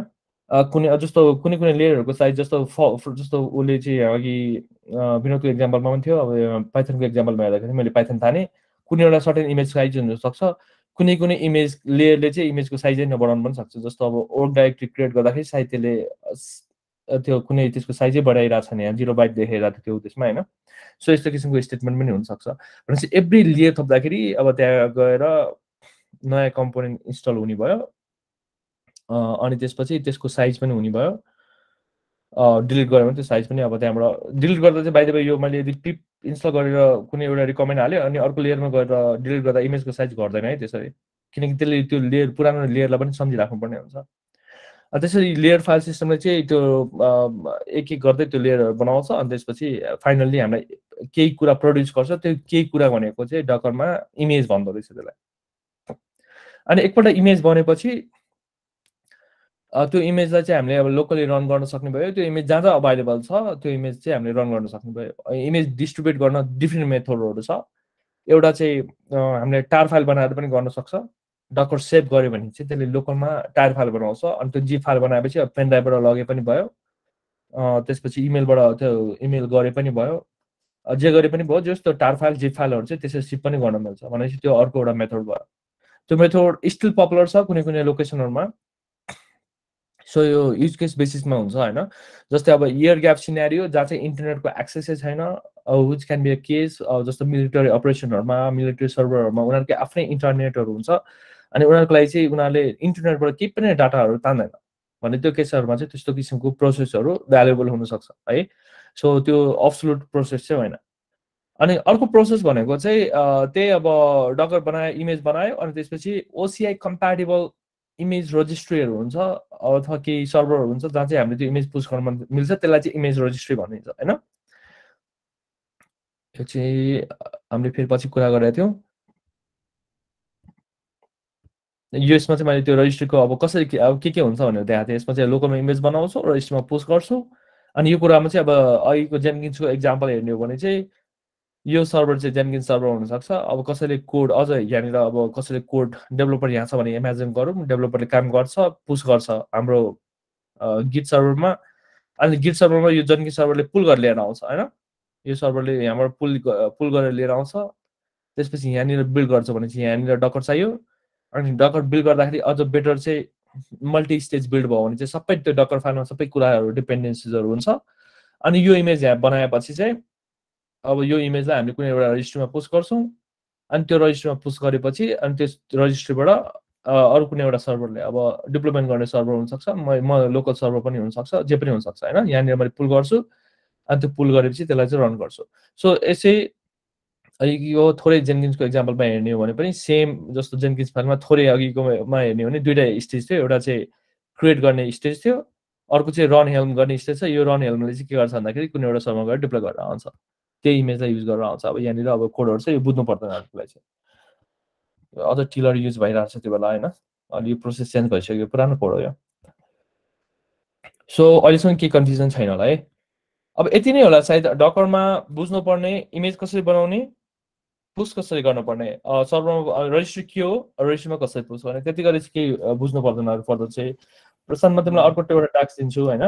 कुनै लेयरहरुको साइज जस्तो ओले चाहिँ अघि विनोदको एक्जम्पलमा पनि थियो अब पाइथनको एक्जम्पलमा हेर्दाखेरि मैले पाइथन थाने कुनै एउटा सर्टेन इमेज साइज हुन सक्छ कुनै इमेज लेयरले चाहिँ इमेजको साइज नै बढाउन पनि सक्छ जस्तो अब ओड डायरेक्टरी क्रिएट गर्दाखेरि सायद त्यसले त्यो कुनै त्यसको साइजै बढाइराछ नि यहाँ 0 बाइट देखाइराछ त्यो त्यसमा हैन सो यस्तो किसिमको स्टेटमेन्ट पनि हुन सक्छ भनेपछि एभ्री लेयर थप्दाखेरि अब त्यहाँ गएर नयाँ कम्पोनेन्ट इन्स्टल हुने भयो अनि त्यसपछि त्यसको साइज पनि हुने भयो डिलिट गरे भने त्यो साइज पनि अब त्यहाँबाट डिलिट गर्दा चाहिँ बाइ द वे यो मैले यदि पिप इन्स्टल गरेर कुनै एउटा रिकमेन्ड हाले अनि अर्को लेयरमा गएर डिलिट गर्दा इमेजको साइज घट्दैन है त्यसरी किनकि त्यसले त्यो लेयर पुरानो लेयरलाई पनि सम्झिराख्नु पर्ने हुन्छ त्यसरी लेयर फाइल सिस्टमले चाहिँ त्यो एक-एक गर्दै त्यो लेयर बनाउँछ अनि त्यसपछि फाइनली हामीलाई केही कुरा प्रोड्युस गर्छ त्यो केही कुरा भनेको चाहिँ डकरमा इमेज भन्दो रहेछ त्यसलाई अनि एकपल्ट इमेज बनेपछि त्यो इमेजलाई चाहिँ हामीले अब लोकली रन गर्न सक्ने भयो त्यो इमेज जहाँ जहाँ अवेलेबल छ त्यो इमेज चाहिँ हामीले रन गर्न सक्ने भयो इमेज डिस्ट्रिब्युट गर्न डिफ्रेन्ट मेथडहरु छ एउटा चाहिँ हामीले टार फाइल बनाएर पनि गर्न सक्छ डकर सेभ गरे भने चाहिँ त्यसले लोकलमा टार फाइल बनाउँछ अनि त्यो जी फाइल बनाएपछि अब पेन ड्राइभबाट लगे पनि भयो त्यसपछि इमेलबाट त्यो इमेल गरे पनि भयो जे गरे पनि भयो जस्तो टार फाइल जी फाइलहरु चाहिँ त्यसरी सिप पनि गर्न मिल्छ भनेपछि त्यो अर्को एउटा मेथड भयो त्यो मेथड स्टिल पपुलर छ कुनै लोकेसनहरुमा सो यो युज केस बेसिसमा हुन्छ हैन जस्तै अब इयर ग्याप सिनेरियो जहाँ चाहिँ इन्टरनेटको एक्सेसै छैन which can be a case जस्तो मिलिटरी अपरेसनहरुमा मिलिटरी सर्भरहरुमा उनीहरुको आफ्नै इन्टरनेटहरु हुन्छ अनि उनीहरुको लागि चाहिँ उनीहरुले इन्टरनेटबाट केही पनि डाटाहरु तान्दैन भने त्यो केसहरुमा चाहिँ त्यस्तो किसिमको प्रोसेसहरु भ्यालुएबल हुन सक्छ है सो त्यो अब्सोल्युट प्रोसेस चाहिँ हैन अनि अर्को प्रोसेस भनेको चाहिँ त्यही अब डकर बनाए इमेज बनायो अनि त्यसपछि ओसीआई कम्प्याटिबल इमेज रजिस्ट्रीहरु हुन्छ अथवा के सर्भरहरु हुन्छ जहाँ चाहिँ हामीले त्यो इमेज पुश गर्न मिल्छ त्यसलाई चाहिँ इमेज रजिस्ट्री भनिन्छ हैन यो चाहिँ हामीले फेरि पछि कुरा गरेका थियौ यसमा चाहिँ मैले त्यो रजिस्ट्रीको अब कसरी के हुन्छ भनेर देखाएको थिएँ यसमा चाहिँ लोकलमा इमेज बनाउँछौ र यसमा पुश गर्छौ अनि यो कुरामा चाहिँ अब अघिको जेनकिन्सको एक्जम्पल हेर्ने हो भने चाहिँ यो सर्भर चाहिँ जेनकिन्स सर्भर हुन सक्छ अब कसैले कोड अझ यानेर अब कसैले कोड डेभलपर यहाँ छ भने इमेजिन गरौँ डेभलपरले काम गर्छ पुश गर्छ हाम्रो गिट सर्भरमा अनि गिट सर्भरमा यो जेनकिन्स सर्भरले पुल गरेर लिएर आउँछ हैन यो सर्भरले यहाँबाट पुल गरेर लिएर आउँछ त्यसपछि यहाँनेर बिल्ड गर्छ भने चाहिँ यहाँनेर डकर चाहियो अनि डकर बिल्ड गर्दाखेरि अझ बेटर चाहिँ मल्टी स्टेज बिल्ड भयो भने चाहिँ सबै त्यो डकर फाइलमा सबै कुराहरु डिपेन्डेन्सीजहरु हुन्छ अनि यो इमेज यहाँ बनाएपछि चाहिँ अब यो इमेजलाई हामीले कुनै एउटा रजिस्ट्रीमा पुश गर्छौं अनि त्यो रजिस्ट्रीमा पुश गरेपछि अनि त्यो रजिस्ट्रीबाट अरु कुनै एउटा सर्भरले अब डेभलपमेन्ट गर्ने सर्भर हुन सक्छ म लोकल सर्भर पनि हुन सक्छ जे पनि हुन सक्छ हैन यहाँ मैले पुल गर्छु अनि त्यो पुल गरेपछि त्यसलाई चाहिँ रन गर्छु सो यसै यो थोरै जेनकिन्सको एक्जम्पलमा हेर्ने हो भने पनि सेम जस्तो जेनकिन्स फाइलमा थोरै अघिकोमा हेर्ने हो भने दुईटा स्टेज थियो एउटा चाहिँ क्रिएट गर्ने स्टेज थियो अर्को चाहिँ रन हेल्म गर्ने स्टेज छ यो रन हेल्मले चाहिँ के गर्छ भन्दाखेरि कुनै एउटा सर्भरमा गएर डिप्लोय गरेर आउँछ त्यही इमेजलाई युज गरेर आउँछ अब यहाँनेर अब कोडहरु चाहिँ यो बुझ्नु पर्दैन हामीलाई चाहिँ अझ टिलर युज भइरा छ त्यो बेला हैन अनि यो प्रोसेस चेन्ज भइसक्यो पुरानो कोड हो यो सो अहिलेसम्म के कन्फ्युजन छैन होला है अब यति नै होला सायद डकरमा बुझ्नु पर्ने इमेज कसरी बनाउने पुश कसरी गर्नुपर्ने सर्भरमा रजिस्ट्री के हो रजिस्ट्रीमा कसरी पुश गर्ने त्यति गरे चाहिँ के बुझ्नु पर्दैन अरु पर्दा चाहिँ प्रशान्त म तिमीलाई अर्को एउटा टास्क दिन्छु हैन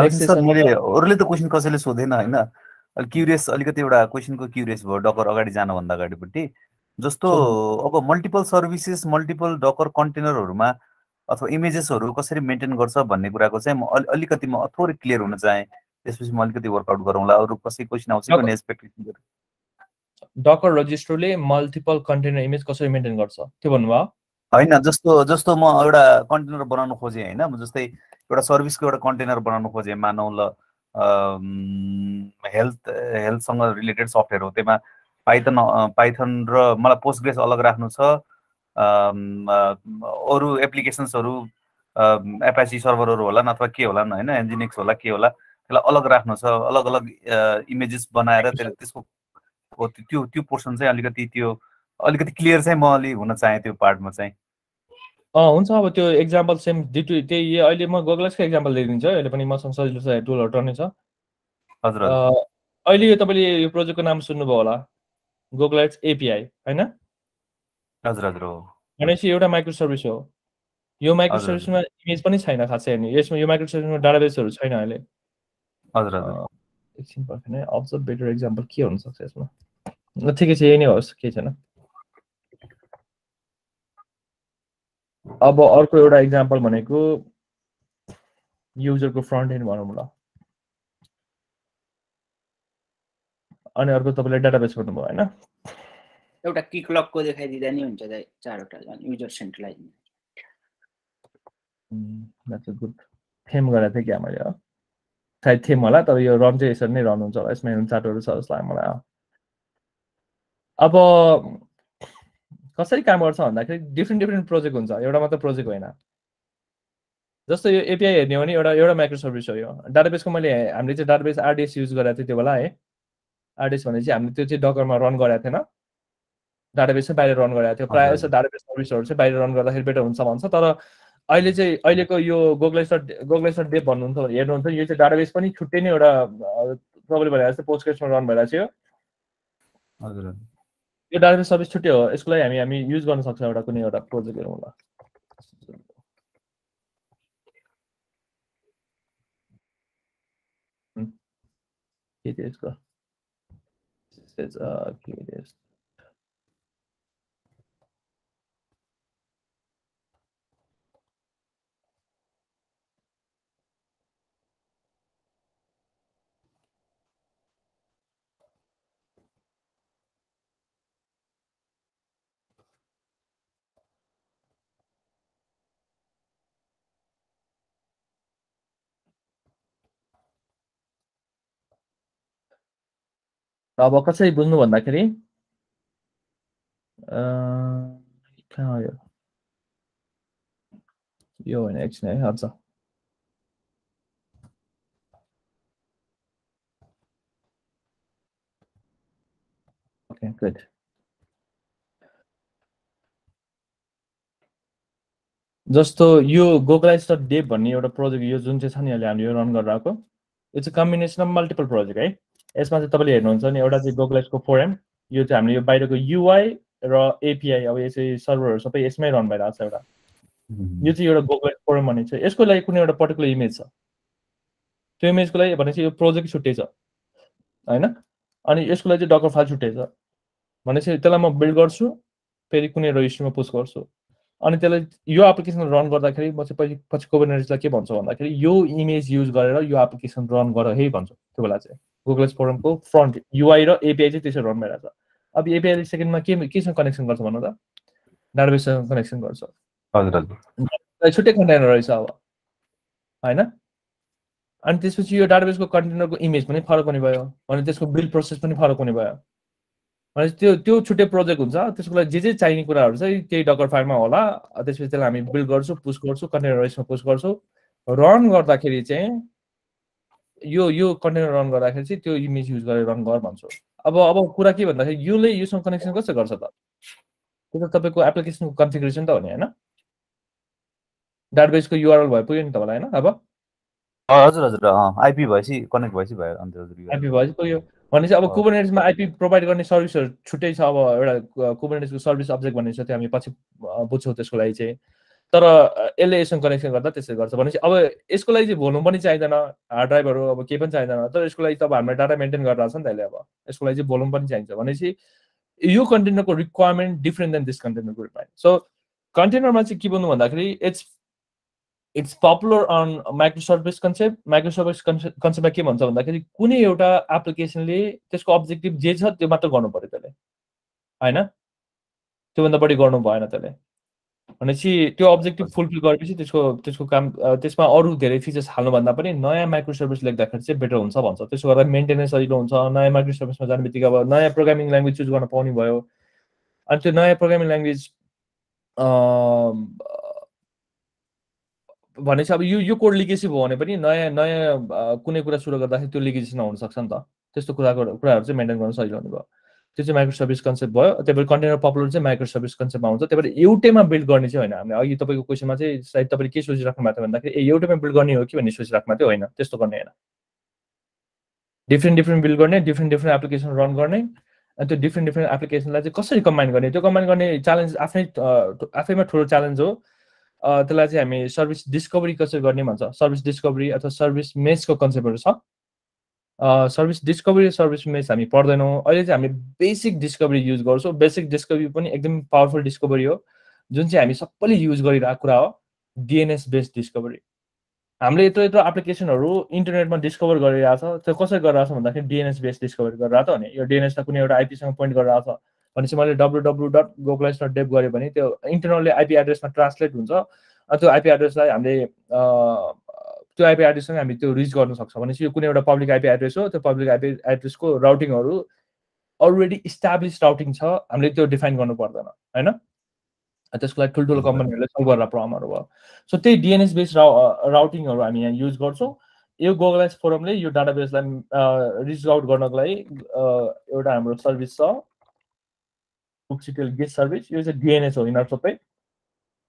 नेक्स्ट सेसन मैले अरूले त क्वेशन कसैले सोधेन हैन अलि क्युरियस अलिकति एउटा क्वेशनको क्युरियस भयो डकर अगाडि जान भन्दा अगाडिपट्टि जस्तो अब मल्टिपल सर्भिसेस मल्टिपल डकर कन्टेनरहरुमा अथवा इमेजेसहरु कसरी मेन्टेन गर्छ भन्ने कुराको चाहिँ म अलिकति म थोरै क्लियर हुन चाहे त्यसपछि म अलिकति वर्कआउट गरौँला अरू कसै क्वेशन आउँछ भने एक्सपेक्टेसन गरौँ डकर रजिस्टरले मल्टिपल कन्टेनर इमेज कसरी मेन्टेन गर्छ त्यो भन्नुभयो हैन जस्तो म एउटा कन्टेनर बनाउन खोजे हैन म जस्तै एउटा सर्भिसको एउटा कन्टेनर बनाउन खोजे मानौ ल हेल्थ सँग रिलेटेड सफ्टवेयर हो त्यसमा पाइथन र मलाई पोस्टग्रेस अलग राख्नु छ अरू एप्लिकेशन्सहरु एपाची सर्भरहरु होला न अथवा के होला हैन एन्जिनिक्स होला के होला त्यसलाई अलग राख्नु छ अलग इमेजेस बनाएर त्यसको त्यो पोर्सन चाहिँ अलिकति क्लियर चाहिँ म अलि हुन चाहे त्यो पार्टमा चाहिँ हुन्छ अब त्यो एक्जम्पल सेम डिटु त्यही अहिले म गोगल्सको एक्जम्पल दिन्छु अहिले पनि मसँग सजिलो छ टुलहरु टर्ने छ हजुर अहिले यो तपाईले यो प्रोजेक्टको नाम सुन्नुभयो होला गोगल्स एपीआई हैन हजुर हजुर हो भनेपछि एउटा माइक्रो सर्भिस हो यो माइक्रो सर्भिसमा इमेज पनि छैन खासै हैन यसमा यो माइक्रो सर्भिसमा डाटाबेसहरु छैन अहिले हजुर हजुर एकछिन पर्खिन है अब्जर्भ बेटर एक्जाम्पल के हुन सक्छ यसमा ल ठीक छ यही नै होस् के छैन अब अर्को एउटा एक्जाम्पल भनेको युजरको फ्रन्ट एन्ड भनौँ ल अनि अर्को तपाईले डाटाबेस खोज्नु भयो हैन एउटा की क्लक को देखाइदिदा नि हुन्छ दाइ चारवटा user centralize that's a good theme गरे थिए के मैले सायद थीम होला तर यो रन चाहिँ यसरी नै रन हुन्छ होला यसमा चार्टहरु छ जसलाई मलाई अब कसरी काम गर्छ भन्दाखेरि डिफ्रेन्ट डिफ्रेन्ट प्रोजेक्ट हुन्छ एउटा मात्र प्रोजेक्ट होइन जस्तो यो एपीआई हेर्ने हो नि एउटा माइक्रो सर्भिस हो यो डाटाबेसको मैले हामीले चाहिँ डाटाबेस आरडीएस युज गरेथे त्यो बेला है आरडीएस भने चाहिँ हामीले त्यो चाहिँ डकरमा रन गरे थिएन डाटाबेस चाहिँ बाहिर रन गरे थियो प्राय जसो डाटाबेस सर्भिसहरु चाहिँ बाहिर रन गर्दाखेरि बेटर हुन्छ भन्छ तर अहिले चाहिँ अहिलेको यो गोग्लेसर डेभ भन्नुहुन्छ हेर्नुहुन्छ यो चाहिँ डाटाबेस पनि छुट्टै नै एउटा प्रब्लम भइरहेको छ पोस्टग्रेसमा रन भइरहेको थियो हजुर यो डाटाबेस सर्भिस छुट्टै हो यसको लागि हामी युज गर्न सक्छौ एउटा कुनै एउटा प्रोजेक्ट हेरौँ ल के थियो यसको इज के इज अब कसरी बुझ्नु भन्दाखेरि कहाँ यो यो होइन एकछिन है हजुर ओके गुड जस्तो यो गोग्लाइज डट डेभ भन्ने एउटा प्रोजेक्ट यो जुन चाहिँ छ नि अहिले हामी यो रन गरेर आएको यो चाहिँ कम्बिनेसन अफ मल्टिपल प्रोजेक्ट है यसमा चाहिँ तपाईले हेर्नुहुन्छ नि एउटा चाहिँ गोग्लेसको फोरम यो चाहिँ हामीले यो बाहिरको यूआई र एपीआई अब यो चाहिँ सर्भरहरु सबै यसमै रन भइरहेको छ एउटा यो चाहिँ एउटा गोग्लेस फोरम भन्ने छ यसको लागि कुनै एउटा पर्टिकुलर इमेज छ त्यो इमेजको लागि भनेपछि यो प्रोजेक्ट छुट्टै छ हैन अनि यसको लागि चाहिँ डकर फाइल छुट्टै छ भनेपछि त्यसलाई म बिल्ड गर्छु फेरि कुनै रजिस्टरमा पुश गर्छु अनि त्यसलाई यो एप्लिकेसन रन गर्दाखेरि म चाहिँ पछि कुबरनेटिसलाई के भन्छु भन्दाखेरि यो इमेज युज गरेर यो एप्लिकेसन रन गर है भन्छु त्यो बेला चाहिँ Google's forum को front UI र API चाहिँ त्यसरी रन भइरहेछ अब API ले सेकेन्डमा केसँग कनेक्सन गर्छ भन्नु त डाटाबेससँग कनेक्सन गर्छ हजुर हजुर छुट्टै कन्टेनर रहेछ अब हैन अनि त्यसपछि यो डाटाबेसको कन्टेनरको इमेज पनि फरक हुने भयो अनि त्यसको बिल्ड प्रोसेस पनि फरक हुने भयो अनि त्यो छुट्टै प्रोजेक्ट हुन्छ त्यसको लागि जे जे चाहिने कुराहरु चाहिँ त्यही डकर फाइलमा होला त्यसपछि त्यसलाई हामी बिल्ड गर्छौं पुश गर्छौं कन्टेनरहरुमा पुश गर्छौं रन गर्दाखेरि चाहिँ यो कन्टेनर रन गर्दाखेरि चाहिँ त्यो इमेज युज गरेर रन गर भन्छु अब कुरा के भन्दाखेरि योले योसँग कनेक्सन कसरी गर्छ त त्यो त तपाईको एप्लिकेसनको कन्फिगरेसन त हो नि हैन डाटाबेसको युआरएल भइपुग्यो नि तपाईलाई हैन अब हजुर हजुर आईपी भएसी कनेक्ट भएसी भयो अनि हजुर आईपी भएसी पुग्यो भनेपछि अब कुबरनेटिसमा आईपी प्रोवाइड गर्ने सर्भिसहरु छुट्टै छ अब एउटा कुबरनेटिसको सर्भिस अब्जेक्ट भन्ने छ त्यो हामी पछि बुझ्छौं त्यसको लागि चाहिँ तर यसले यससँग कनेक्सन गर्दा त्यसै गर्छ भनेपछि अब यसको लागि चाहिँ भोल्युम पनि चाहिदैन हार्ड ड्राइभहरु अब के पनि चाहिदैन तर यसको लागि त अब हामीले डाटा मेन्टेन गरिरहेछ नि त अहिले अब यसको लागि चाहिँ भोल्युम पनि चाहिन्छ भनेपछि यो कन्टेनरको रिक्वायरमेन्ट डिफरेन्ट देन दिस कन्टेनरको रिक्वायरमेन्ट सो कन्टेनरमा चाहिँ के भन्नु भन्दाखेरि it's popular on micro service concept micro service कन्सेप्टमा के भन्छ भन्दाखेरि कुनै एउटा एप्लिकेसनले त्यसको अब्जेक्टिभ जे छ त्यो मात्र गर्नु पर्यो त्यसले हैन त्योभन्दा बढी गर्नु भएन त्यसले भनेपछि त्यो अब्जेक्टिभ फुलफिल गरेपछि त्यसको काम त्यसमा अरु धेरै फिचर्स हाल्नु भन्दा पनि नयाँ माइक्रो सर्भिस लेख्दाखेरि चाहिँ बेटर हुन्छ भन्छ त्यसो गर्दा मेन्टेनेन्स सजिलो हुन्छ नयाँ माइक्रो सर्भिसमा जानेबित्तिकै अब नयाँ प्रोग्रामिङ ल्याङ्ग्वेज युज गर्न पाउने भयो अनि त्यो नयाँ प्रोग्रामिङ ल्याङ्ग्वेज भनेपछि अब यो कोड लिकेसी भयो भने पनि नयाँ नयाँ कुनै कुरा सुरु गर्दाखेरि त्यो लिकेसी नहुन सक्छ नि त त्यस्तो कुराहरू चाहिँ मेन्टेन गर्न सजिलो हुने भयो त्यो चाहिँ माइक्रो सर्भिस कन्सेप्ट भयो त्यसपछि कन्टेनर पपुलर चाहिँ माइक्रो सर्भिस कन्सेप्टमा हुन्छ त्यसपछि एउटैमा बिल्ड गर्ने चाहिँ होइन हामीले अघि तपाईको क्वेशनमा चाहिँ सायद तपाईले के सोचिराख्नु भएको थियो भन्दाखेरि एउटैमा बिल्ड गर्ने हो कि भन्ने सोचिराख्नु भएको थियो होइन त्यस्तो गर्ने हैन डिफ्रेन्ट बिल्ड गर्ने डिफ्रेन्ट एप्लिकेसन रन गर्ने अनि त्यो डिफ्रेन्ट एप्लिकेसनलाई चाहिँ कसरी कम्बाइन गर्ने त्यो कम्बाइन गर्ने च्यालेन्ज आफैमा ठूलो च्यालेन्ज हो त्यसलाई चाहिँ हामी सर्भिस डिस्कभरी कसरी गर्ने भन्छ सर्भिस डिस्कभरी अथवा सर्भिस मेसको कन्सेप्टहरु छ सर्भिस डिस्कभरी सर्भिस मेस हामी पढ्दैनौ अहिले चाहिँ हामी बेसिक डिस्कभरी युज गर्छौ बेसिक डिस्कभरी पनि एकदम पावरफुल डिस्कभरी हो जुन चाहिँ हामी सबैले युज गरिरहेको कुरा हो डीएनएस बेस्ड डिस्कभरी हामीले यत्रो यत्रो एप्लिकेसनहरु इन्टरनेटमा डिस्कभर गरिरहेछ त्यो कसरी गरिरहेछ भन्दाखेरि डीएनएस बेस्ड डिस्कभरी गरिरहेछ भने यो डीएनएस त कुनै एउटा आईपी सँग पोइन्ट गरिरहेछ भनेपछि मैले www.google.dev गरे भने त्यो इन्टरनलले आईपी एड्रेसमा ट्रान्सलेट हुन्छ त्यो आईपी एड्रेसलाई हामीले त्यो आईपी एड्रेससँग हामी त्यो रिच गर्न सक्छौ भनेपछि यो कुनै एउटा पब्लिक आईपी एड्रेस हो त्यो पब्लिक आईपी एड्रेसको राउटिङहरु अलरेडी इस्टाब्लिश राउटिङ छ हामीले त्यो डिफाइन गर्नु पर्दैन हैन त्यसको लागि ठुलठुलो कम्पनीहरुले सल्भ गरेर प्रब्लमहरु भयो सो त्यही डीएनएस बेस्ड राउटिङहरु हामी यहाँ युज गर्छौ यो गोगलाइज फोरमले यो डाटाबेसलाई रिच आउट गर्नको लागि एउटा हाम्रो सर्भिस छ kubectl get सर्भिस यो चाहिँ डीएनएस हो यिनीहरु सबै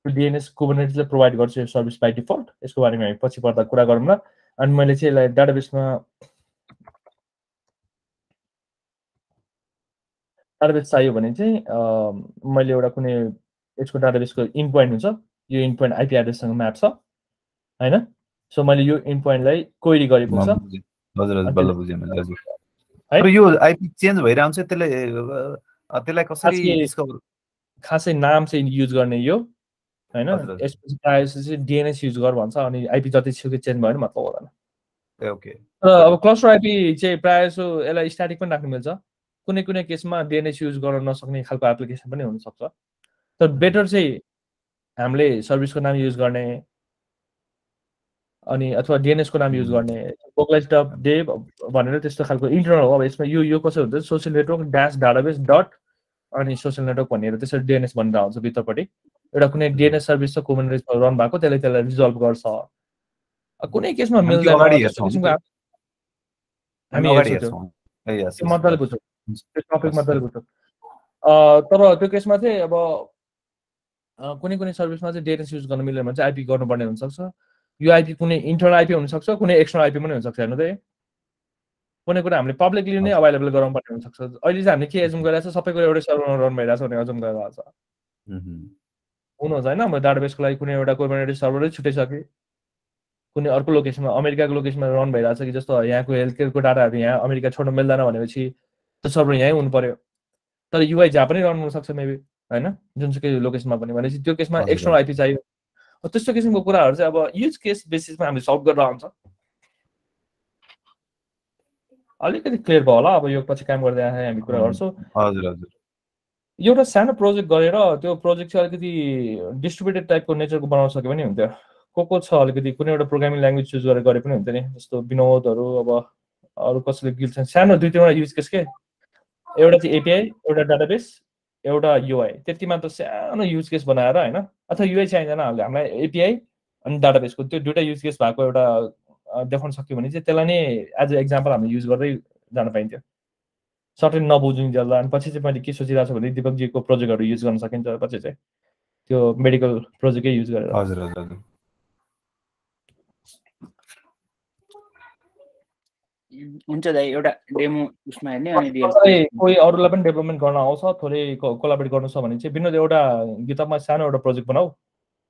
त्यो डीएनएस कुबरनेटिसले प्रोवाइड गर्छ यो सर्भिस बाइ डिफल्ट यसको बारेमा हामी पछि पर्दा कुरा गरौँ न अनि मैले चाहिँ यसलाई डाटाबेसमा सर्भिस चाहियो भने चाहिँ मैले एउटा कुनै यसको डाटाबेसको एन्ड पोइन्ट हुन्छ यो एन्ड पोइन्ट आईपी एड्रेस सँग म्याप छ हैन सो मैले यो एन्ड पोइन्टलाई क्वेरी गरेको छ हजुर बल्ल बुझे मैले हजुर तर यो आईपी चेन्ज भइराउँछ त्यसलाई कसरी डिस्कभर खासै नाम चाहिँ युज गर्ने यो हैन यसपछि प्रायसले चाहिँ डीएनएस युज गर भन्छ अनि आईपी जति सुकै चेन्ज भयो नि मतलब होला नि ओके तर अब क्लस्टर आईपी चाहिँ प्रायसो यसलाई स्टॅटिक पनि राख्नु मिल्छ कुनै कुनै केसमा डीएनएस युज गर्न नसक्ने खालको एप्लिकेसन पनि हुन सक्छ तर बेटर चाहिँ हामीले सर्भिसको नाम युज गर्ने अनि अथवा डीएनएस को नाम युज गर्ने गोगलाइज डट डेभ भनेर त्यस्तो खालको इन्टरनल हो अब यसमा यो यो कसो हुन्छ social network dash database dot अनि सोशल नेटवर्क भनेर त्यसरी डीएनएस भनेर आउँछ भित्रपटि एउटा कुनै डीएनएस सर्भिस छ कुबरनेटिसमा रन भएको त्यसले रिजल्भ गर्छ कुनै केसमा मिल्दैन हामी अगाडि हेर्छौँ मजाले बुझौँ त्यो टपिक मजाले बुझौँ तर त्यो केसमा चाहिँ अब कुनै कुनै सर्भिसमा चाहिँ डीएनएस युज गर्न मिलेन भने चाहिँ आईपी गर्नुपर्ने हुन सक्छ यो आईपी कुनै इन्टरनल आईपी हुन सक्छ कुनै एक्सटर्नल आईपी पनि हुन सक्छ हैन त कुनै कुरा हामीले पब्लिकली नै अवेलेबल गराउन पर्ने हुन सक्छ अहिले चाहिँ हामीले के एज्युम गरेछ सबैको एउटै सर्भरमा रन भइराछ भने एज्युम गरेको छ हुन हुन्छ हैन हाम्रो डाटाबेसको लागि कुनै एउटा कुबरनेटिस सर्भरै छुटेसके कुनै अर्को लोकेसनमा अमेरिकाको लोकेसनमा रन भइराछ कि जस्तो यहाँको हेल्थ केयरको डाटाहरु यहाँ अमेरिका छोड्न मिल्दैन भनेपछि त्यो सर्भर यहीँ हुनु पर्यो तर यूआई जहाँ पनि रन हुन सक्छ मेबी हैन जुनसुकै लोकेसनमा पनि भनेपछि त्यो केसमा एक्सटर्नल आईपी चाहियो हो त्यस्तो किसिमको कुराहरु चाहिँ अब युज केस बेसिसमा हामीले सल्भ गर्न आउँछ अलिकति क्लियर भयो होला अब यो पछि काम गर्दै आए हामी कुरा गर्छौं हजुर हजुर एउटा सानो प्रोजेक्ट गरेर त्यो प्रोजेक्ट चाहिँ अलिकति डिस्ट्रिब्युटेड टाइपको नेचरको बनाउन सके पनि हुन्थ्यो को छ अलिकति कुनै एउटा प्रोग्रामिङ ल्याङ्ग्वेज युज गरेर गरे पनि हुन्थ्यो नि जस्तो विनोदहरु अब अरु कसले गिल छन् सानो दुई तीनवटा युज केस के एउटा चाहिँ एपीआई एउटा डाटाबेस एउटा यूआई त्यति मात्र सानो युज केस बनाएर हैन अथवा यूआई चाहिँदैन हामीलाई एपीआई अनि डाटाबेसको त्यो दुईटा युज केस भएको एउटा देखाउन सक्यो भने चाहिँ त्यसलाई नै एज एक्जाम्पल हामीले युज गर्दै जान पाइन्थ्यो सर्टेन नबुझ्ने जल्ला अनि पछि चाहिँ मैले के सोचिरहेको छु भने दीपक जी को प्रोजेक्टहरु युज गर्न सकिन्छ पछि चाहिँ त्यो मेडिकल प्रोजेक्टै युज गरेर हजुर हजुर हुन्छ दाइ एउटा डेमो उसमा हेर्ने अनि कोही अरूलाई पनि डेभलपमेन्ट गर्न आउँछ थोरै कोलाबोरेट गर्नु छ भने चाहिँ विनोद एउटा गिटहबमा सानो एउटा प्रोजेक्ट बनाऊ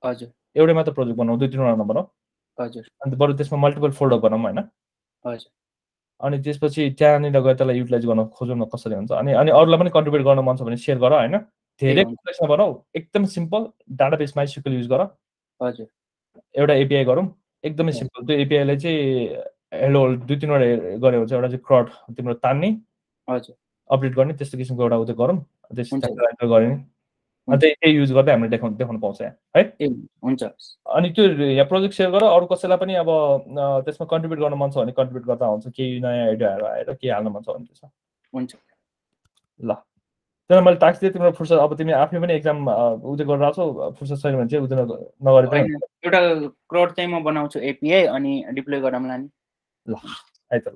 हजुर एउटै मात्र प्रोजेक्ट बनाऊ दुई तीनवटा नबनाऊ हजुर अनि बरु त्यसमा मल्टिपल फोल्डर बनाऊ हैन हजुर अनि त्यसपछि त्यहाँनिर गएर त्यसलाई युटिलाइज गर्न खोजौँ न कसरी हुन्छ अनि अनि अरूलाई पनि कन्ट्रिब्युट गर्न मन छ भने शेयर गर हैन धेरै कम्प्लेक्स नबनाऊ एकदम सिम्पल डाटाबेस माइस्क्युएल युज गर हजुर एउटा एपीआई गरौँ एकदमै सिम्पल त्यो एपीआई लाई चाहिँ हेलो दुई तीनवटा गरे हुन्छ एउटा चाहिँ क्रड तिम्रो तान्ने हजुर अपडेट गर्ने त्यस्तो किसिमको एउटा उते गरौँ त्यसलाई गर्ने अनि त्यही युज गर्दै हामीले देखाउन पाउँछ यहाँ है हुन्छ अनि त्यो यहाँ प्रोजेक्ट शेयर गर अरु कसैलाई पनि अब त्यसमा कन्ट्रिब्युट गर्न मन छ भने कन्ट्रिब्युट गर्दा हुन्छ केही नयाँ आइडियाहरु आएर के हाल्न मन छ भने त्यसमा हुन्छ ल तर मैले टास्क दिए तिम्रो फुर्सद अब तिमी आफै पनि एक्जाम उते गरिराछौ फुर्सद छैन भने चाहिँ उते नगरे पनि एउटा क्रड चाहिँ म बनाउँछु एपीआई अनि डिप्लोय गरौँ लानी ल आइ त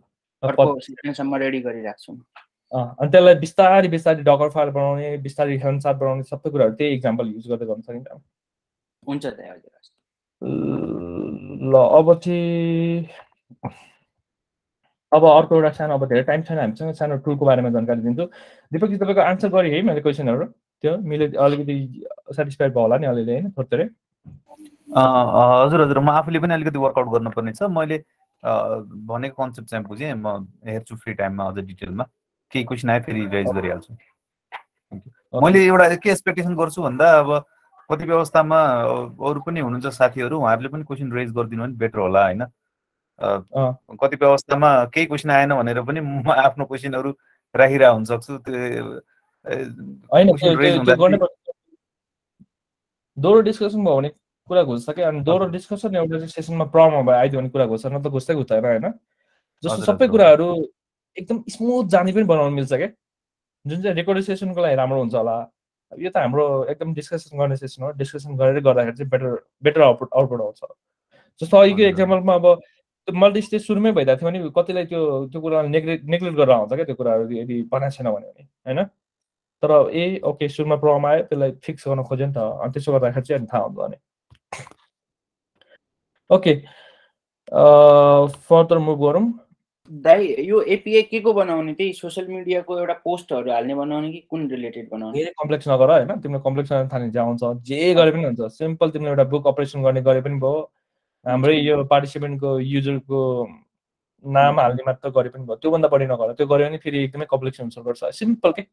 अर्को सेक्सनमा रेडी गरिराख्छु अनि त्यसलाई बिस्तारै बिस्तारै डकर फाइल बनाउने बिस्तारै हेल्प साथ बनाउने सबै कुराहरु त्यही एक्जाम्पल युज गर्दै गर्न सकिन्छ हुन्छ त हजुर ल अब अर्को एउटा सानो अब धेरै टाइम छैन हामीसँग सानो टुलको बारेमा जानकारी दिन्छु दीपक जी तपाईको आन्सर गरे है मैले क्वेशनहरु त्यो मिले अलिकति सेटिस्फाइड भयो होला नि अलिअलि हैन थोरै हजुर हजुर म आफुले पनि अलिकति वर्कआउट गर्न पर्ने छ मैले भनेको कन्सेप्ट चाहिँ बुझे म हेर्छु फ्री टाइममा अझ डिटेलमा केही क्वेशन आए फेरि रेज गरिहाल्छु मैले एउटा के एक्सपेक्टेशन गर्छु भन्दा अब कति व्यवस्थामा अरु पनि हुनुहुन्छ साथीहरु उहाँहरुले पनि क्वेशन रेज गर्दिनु भने बेटर होला हैन कति व्यवस्थामा केही क्वेशन आएन भनेर पनि म आफ्नो क्वेशनहरु राखिरा हुन सक्छु हैन दोरो डिस्कसन भयो भने कुरा घुस्छ के अनि दोरो डिस्कसन एउटा सेसनमा प्रॉब्लम भयो आइदियो भने कुरा घुस्छ न त घुस्दै घुस्दैन हैन जस्तो सबै कुराहरु एकदम स्मूथ जाने पनि बनाउन मिल्छ के जुन चाहिँ रेकर्डिङ सेसनको लागि राम्रो हुन्छ होला यो त हाम्रो एकदम डिस्कसन गर्ने सेसन हो डिस्कसन गरेर गर्दाखेरि चाहिँ बेटर आउटपुट आउँछ जस्तो अहिलेको एक्जाम्पलमा अब मल्टी स्टेज सुरुमै भइदा थियो भने कतिलाई त्यो त्यो कुराले नेग्लेक्ट गरेर आउँछ के त्यो कुराहरु यदि बनाएको छैन भने हैन तर ए ओके सुरुमा प्रब्लम आयो त्यसलाई फिक्स गर्न खोज्यो नि त अनि त्यसो गर्दाखेरि चाहिँ थाहा हुन्छ भने ओके फर्दर मुभ गरौँ दाइ यो एपीआई के को बनाउने त्यही सोशल मिडिया को एउटा पोस्टहरु हाल्ने बनाउने कि कुन रिलेटेड बनाउने धेरै कम्प्लेक्स नगर हैन तिम्रो कम्प्लेक्स गर्न थाल्ने जाउँछ जे गरे पनि हुन्छ सिम्पल तिम्रो एउटा बुक अपरेसन गर्ने गरे पनि भयो हाम्रो यो पार्टिसिपेन्ट को युजर को नाम हाल्ने मात्र गरे पनि भयो त्यो भन्दा बढी नगर त्यो गरे भने फेरि एकदमै कम्प्लेक्स हुन्छ गर्छ सिम्पल के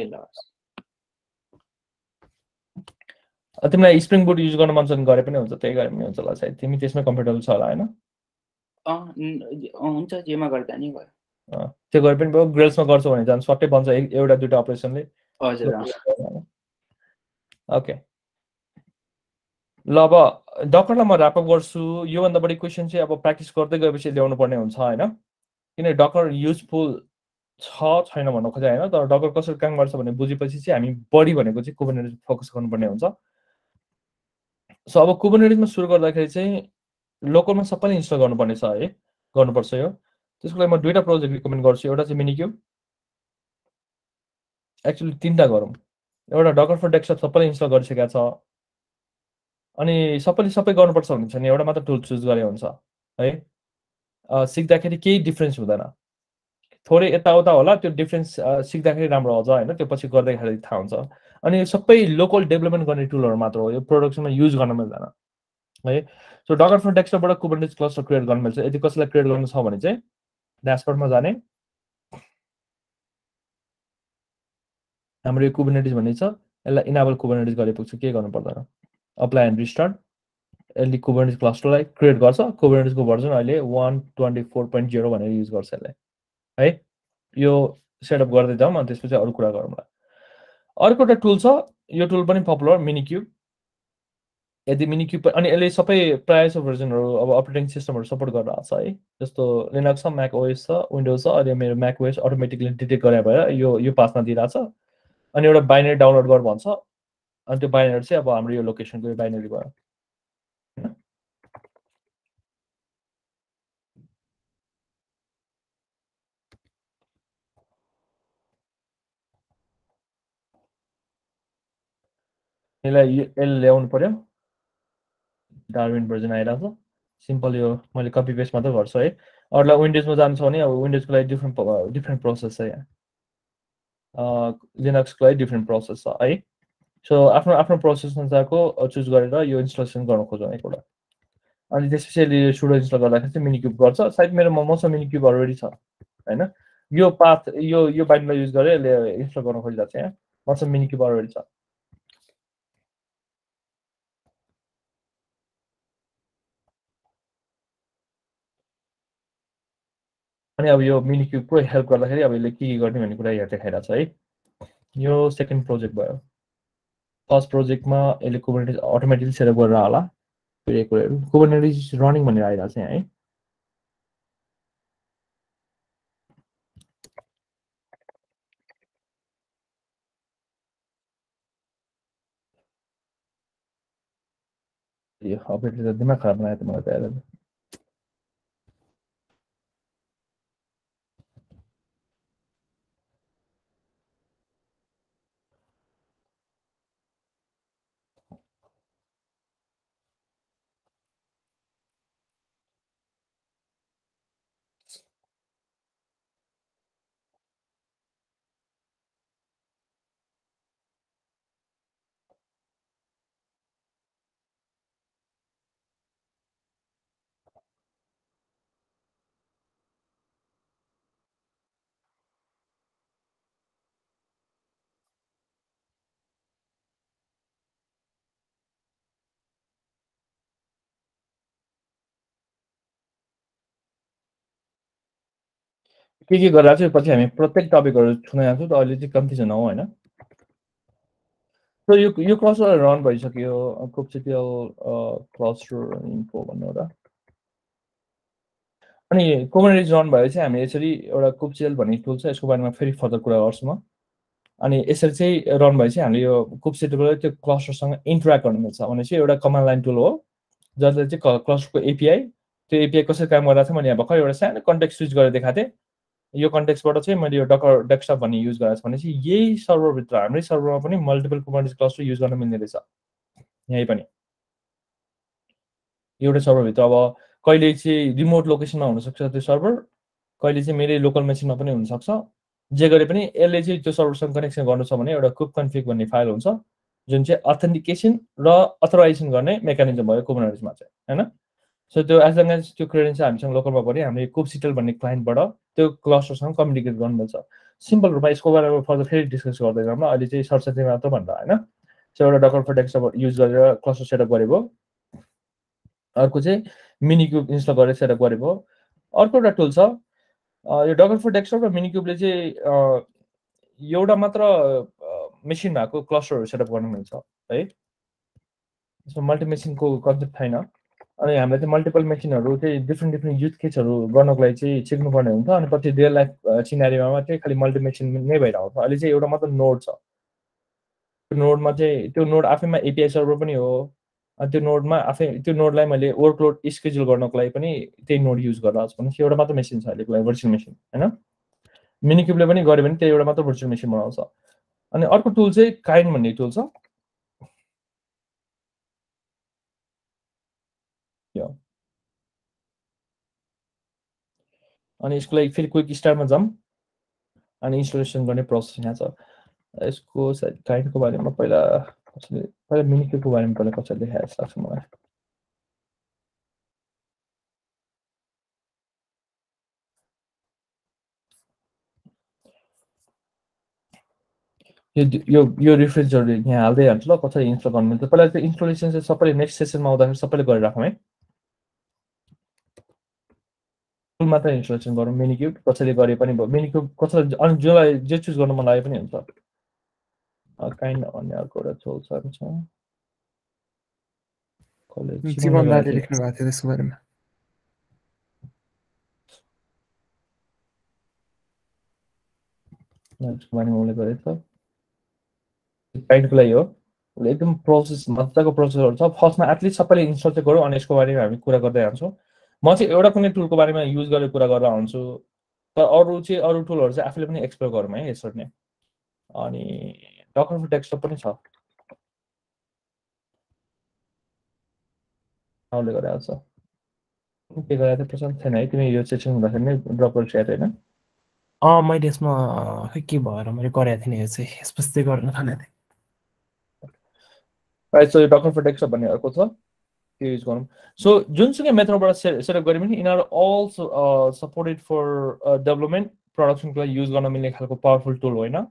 ए ल तिमीलाई स्प्रिङ बुट युज गर्न मन छ भने गरे पनि हुन्छ त्यही गरे पनि हुन्छ होला सायद तिमी त्यसमै कम्फर्टेबल छ होला हैन हुन्छ जेमा गर्दा नि भयो त्यो गरे पनि भयो ग्रेल्समा गर्छौ भने जान सट्टै बन्छ एउटा दुईटा अपरेसनले हजुर ओके ल अब डकरलाई म र्याप अप गर्छु यो भन्दा बढी क्वेशन चाहिँ अब प्र्याक्टिस गर्दै गएपछि ल्याउनु पर्ने हुन्छ हैन किन डकर युजफुल छ छैन भन्नु खोजे हैन तर डकर कसरी काम गर्छ भन्ने बुझेपछि चाहिँ हामी बढी भनेको चाहिँ कुबरनेटिज फोकस गर्नुपर्ने हुन्छ सो अब कुबरनेटिजमा सुरु गर्दाखेरि चाहिँ लोकलमा सबैले इन्स्टल गर्नुपर्ने छ है गर्नुपर्छ यो त्यसको लागि म दुईटा प्रोजेक्ट रिकमेन्ड गर्छु एउटा चाहिँ मिनिक्युब एक्चुअली तीनटा गरौँ एउटा डकर फर डेस्कटप सबैले इन्स्टल गरिसकेको छ अनि सबैले सबै गर्नुपर्छ भन्ने छैन एउटा मात्र टुल चुज गरे हुन्छ है सिक्दाखेरि केही डिफरेन्स हुँदैन थोरै यताउता होला त्यो डिफरेन्स सिक्दाखेरि राम्रो हुन्छ हैन त्यो पछि गर्दाखेरि थाहा हुन्छ अनि सबै लोकल डेभलपमेन्ट गर्ने टुलहरु मात्र हो यो प्रोडक्सनमा युज गर्न मिल्दैन है सो डकर फर डेस्कटपबाट कुबरनेटिज क्लस्टर क्रिएट गर्न मिल्छ यदि कसैलाई क्रिएट गर्नु छ भने चाहिँ ड्यासबोर्डमा जाने हाम्रो यो कुबरनेटिज भन्ने छ यसलाई इनेबल कुबरनेटिज गरेपछि के गर्नु पर्दैन अप्लाई एन्ड रिस्टार्ट यसले कुबरनेटिज क्लस्टरलाई क्रिएट गर्छ कुबरनेटिजको भर्जन अहिले 124.0 भनेर युज गर्छ यसलाई है यो सेटअप गर्दै जाउँ अनि त्यसपछि अरू कुरा गरौँला अर्को एउटा टुल छ यो टुल पनि पपुलर मिनिक्युब यदि मिनिक्युब अनि यसले सबै प्रायः सो भर्जनहरु अब अपरेटिङ सिस्टमहरु सपोर्ट गरिरहेको छ है जस्तो लिनक्स छ म्याक ओएस छ विन्डोज छ अहिले मेरो म्याक ओएस अटोमेटिकली डिटेक्ट गरे भएर यो पासमा दिइरहेछ अनि एउटा बाइनरी डाउनलोड गर भन्छ अनि त्यो बाइनरी चाहिँ अब हाम्रो यो लोकेसनको बाइनरी भयो यसलाई ल्याउनु पर्यो डार्विन भर्जन आइरहेको छ सिम्पल यो मैले कपी पेस्ट मात्र गर्छु है अरूलाई विन्डोजमा जान्छ भने अब विन्डोजको लागि डिफ्रेन्ट प्रोसेस छ यहाँ लिनक्सको लागि डिफ्रेन्ट प्रोसेस छ है सो आफ्नो आफ्नो प्रोसेस अनुसारको चुज गरेर यो इन्स्टलेसन गर्न खोज्छौँ एकपल्ट अनि त्यसपछि यसले सुडो इन्स्टल गर्दाखेरि चाहिँ मिनिक्युब गर्छ सायद मेरोमा मसँग मिनिक्युब अलरेडी छ होइन यो पाथ यो बाइन्डलाई युज गरेर यसले इन्स्टल गर्न खोजिरहेको छ यहाँ मसँग मिनिक्युब अलरेडी छ अनि अब यो मिनिक्युबको हेल्प गर्दाखेरि अब यसले के गर्ने भन्ने कुरा यहाँ देखाइरहेको छ है यो सेकेन्ड प्रोजेक्ट भयो फर्स्ट प्रोजेक्टमा यसले कुबरनेटिज अटोमेटिकली सेटअप गरेर होला फेरि कुराहरू कुबरनेटिज रनिङ भनेर आइरहेको छ यहाँ है यो अपडेट त दिमाग खराब बनायो त मलाई त के गरिरहेको छु पछि हामी प्रत्येक टपिकहरु छुनाइरहेको छु त अहिले चाहिँ कन्फ्युजन नहो हैन सो यो क्लस्टर रन भइसक्यो kubectl क्लस्टर इन्फो भन्नु होला अनि कुबरनेटिज रन भएपछि हामी यसरी एउटा kubectl भन्ने टुल छ यसको बारेमा फेरि फर्दर कुरा गर्छौं म अनि यसरी चाहिँ रन भएपछि हामीले यो kubectl त्यो क्लस्टर सँग इन्टरैक्ट गर्न मिल्छ भनेपछि एउटा कमान्ड लाइन टुल हो जसले चाहिँ क्लस्टरको एपीआई त्यो एपीआई कसरी काम गरिरहेछ मैले यहाँ भर्खर एउटा सानो कन्टेक्स्ट स्विच गरेर देखाथे यो कन्टेक्स्टबाट चाहिँ मैले यो Docker डेस्कटप भन्ने युज गरेछ भनेपछि यही सर्भर भित्र हाम्रो सर्भरमा पनि मल्टिपल कुबरनेटिज क्लस्टर युज गर्न मिल्ने रहेछ यही पनि एउटा सर्भर भित्र अब कहिले चाहिँ रिमोट लोकेसनमा हुन सक्छ त्यो सर्भर कहिले चाहिँ मेरो लोकल मेसिनमा पनि हुन सक्छ जे गरे पनि यसले चाहिँ त्यो सर्भरसँग कनेक्सन गर्नु छ भने एउटा kubconfig भन्ने फाइल हुन्छ जुन चाहिँ अथेन्टिकेसन र अथराइजेसन गर्ने मेकानिजम भयो कुबरनेटिजमा चाहिँ हैन सो त्यो एज लङ एज त्यो क्रेडेन्सियल हामीसँग लोकलमा पनि हामीले kubectl भन्ने क्लाइन्टबाट त्यो क्लस्टरसँग कम्युनिकेट गर्न मिल्छ सिम्पल रुपमा यसको बारेमा फर्दर फेरि डिस्कस गर्दै जाम अहिले चाहिँ सरसरी मात्र भन्दा हैन सो एउटा Docker for desktop युज गरेर क्लस्टर सेटअप गरेको अर्को चाहिँ मिनिक्युब इन्स्टल गरेर सेटअप गरेको अर्को एउटा टुल छ यो Docker for desktop र मिनिक्युबले चाहिँ एउटा मात्र मेसिन भएको क्लस्टरहरु सेटअप गर्न मिल्छ है सो मल्टी मेसिनको कन्सेप्ट छैन अनि हामीले चाहिँ मल्टिपल मेसिनहरु चाहिँ डिफरेंट डिफरेंट युज केसहरु गर्नको लागि चाहिँ सिक्नु पर्ने हुन्छ अनि पछि रियल लाइफ सिनेरियोमा चाहिँ खाली मल्टी मेसिन नै भइराको छ अहिले चाहिँ एउटा मात्र नोड छ त्यो नोडमा चाहिँ त्यो नोड आफैमा एपीआई सर्भर पनि हो अनि त्यो नोडमा आफै त्यो नोडलाई मैले वर्कलोड स्केड्युल गर्नको लागि पनि त्यही नोड युज गरिरहेको छु भने एउटा मात्र मेसिन छ अहिलेको लागि भर्चुअल मेसिन हैन मिनिक्युबले पनि गरे भने त्यही एउटा मात्र भर्चुअल मेसिन बनाउँछ अनि अर्को टुल चाहिँ काइन भन्ने टुल छ अनि यसको लागि फेरि क्विक स्टार्टमा जाम अनि इन्स्टलेसन गर्ने प्रोसेस यहाँ छ यसको साइड काइन्डको बारेमा पहिला मिनिक्युबको बारेमा पहिला कसरी लेखाएको छ लाग्छ मलाई यो रिफ्रेश जरुरी यहाँ हाल्दै हाल्छु ल कसरी इन्स्टल गर्नु मिल्छ पहिला चाहिँ इन्स्टलेसन चाहिँ सबैले नेक्स्ट सेसनमा आउँदाखेरि सबैले गरेर राखौँ है टुल मात्र इन्स्टलेसन गरौँ मिनिक्युब कसैले गरे पनि भयो मिनिक्युब कसैले अनि जसलाई जे चुज गर्न मन लाग्यो पनि हुन्छ काइन्ड भन्ने अर्को एउटा टुल छ जीवन दाले लेख्नु भएको थियो त्यसको बारेमा त्यसको बारेमा उल्लेख गरेको छ काइन्डको लागि हो एकदम प्रोसेस मजाको प्रोसेसहरु छ फर्स्टमा एटलिस्ट सबैले इन्स्टल चाहिँ गरौँ अनि यसको बारेमा हामी कुरा गर्दै जान्छौँ म चाहिँ एउटा कुनै टुलको बारेमा युज गरेर कुरा गरेर आउँछु तर अरु टुलहरु चाहिँ आफैले पनि एक्सप्लोर गरौँ है यसरी नै अनि Docker for desktop पनि छ आउले गरेको छ के गरेको त प्रश्न छैन है तिमी यो सेसन हुँदाखेरि नै ड्रप गरिसकेको हैन मैले यसमा के भएर मैले गरेको थिएन यो चाहिँ यसपछि गर्न थालेको थिएँ राइट सो यो Docker for desktop भन्ने अर्को छ use गर्नु सो जुनसुकै मेथडबाट सेटअप गरे पनि यिनीहरु अल सपोर्टेड फर डेभलपमेन्ट प्रोडक्सनको लागि युज गर्न मिल्ने खालको पावरफुल टुल होइन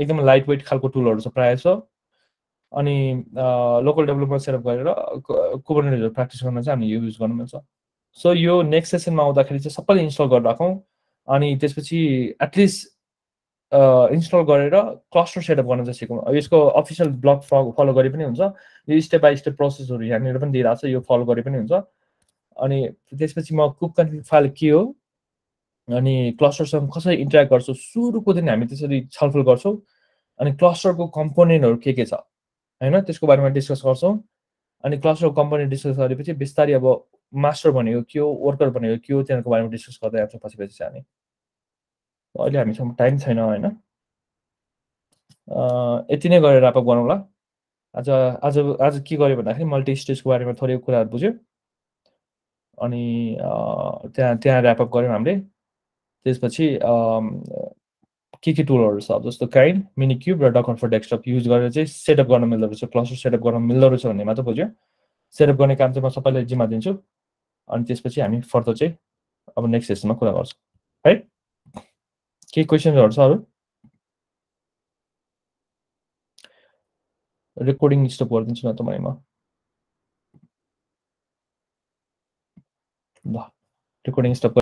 एकदम लाइटवेट खालको टुलहरु छ प्रायः छ अनि लोकल डेभलपमेन्ट सेटअप गरेर कुबरनेटिज प्र्याक्टिस गर्न चाहिँ हामी युज गर्न मिल्छ सो यो नेक्स्ट सेसनमा आउँदाखेरि चाहिँ सबैले इन्स्टल गरेर राखौँ अनि त्यसपछि एटलिस्ट इन्स्टल गरेर क्लस्टर सेटअप गर्न चाहिँ सिकौँ यसको अफिसियल ब्लग फलो गरे पनि हुन्छ यो स्टेप बाइ स्टेप प्रोसेसहरु यहाँनिर पनि दिइराछ यो फलो गरे पनि हुन्छ अनि त्यसपछि म kubconfig फाइल के हो अनि क्लस्टरसँग कसरी इन्टरैक्ट गर्छु सुरुको दिन हामी त्यसरी छलफल गर्छौं अनि क्लस्टरको कम्पोनेन्टहरु के छ हैन त्यसको बारेमा डिस्कस गर्छौं अनि क्लस्टरको कम्पोनेन्ट डिस्कस गरेपछि बिस्तारै अब मास्टर भनेको के हो वर्कर भनेको के हो त्यसको बारेमा डिस्कस गर्दै आउँछौं पछि हामी अहिले हामीसँग टाइम छैन हैन यति नै गरेर अप गरौँला आज आज आज के गरे भन्दाखेरि मल्टी स्टेजको बारेमा थोरै कुराहरु बुझ्यौ अनि त्यहाँ रैप अप गर्यौं हामीले त्यसपछि के टुलहरु छ जस्तो काइन्ड मिनिक्युब र Docker for desktop युज गरेर चाहिँ सेटअप गर्न मिल्दो रहेछ क्लस्टर सेटअप गर्न मिल्दो रहेछ भन्ने मात्र बुझ्यौ सेटअप गर्ने काम चाहिँ म सबैलाई जिम्मा दिन्छु अनि त्यसपछि हामी फर्दर चाहिँ अब नेक्स्ट सेसनमा कुरा गर्छौं है के क्वेशन्सहरु छ अरु रेकर्डिङ स्टप गर्दिन्छु न त म ल रेकर्डिङ स्टप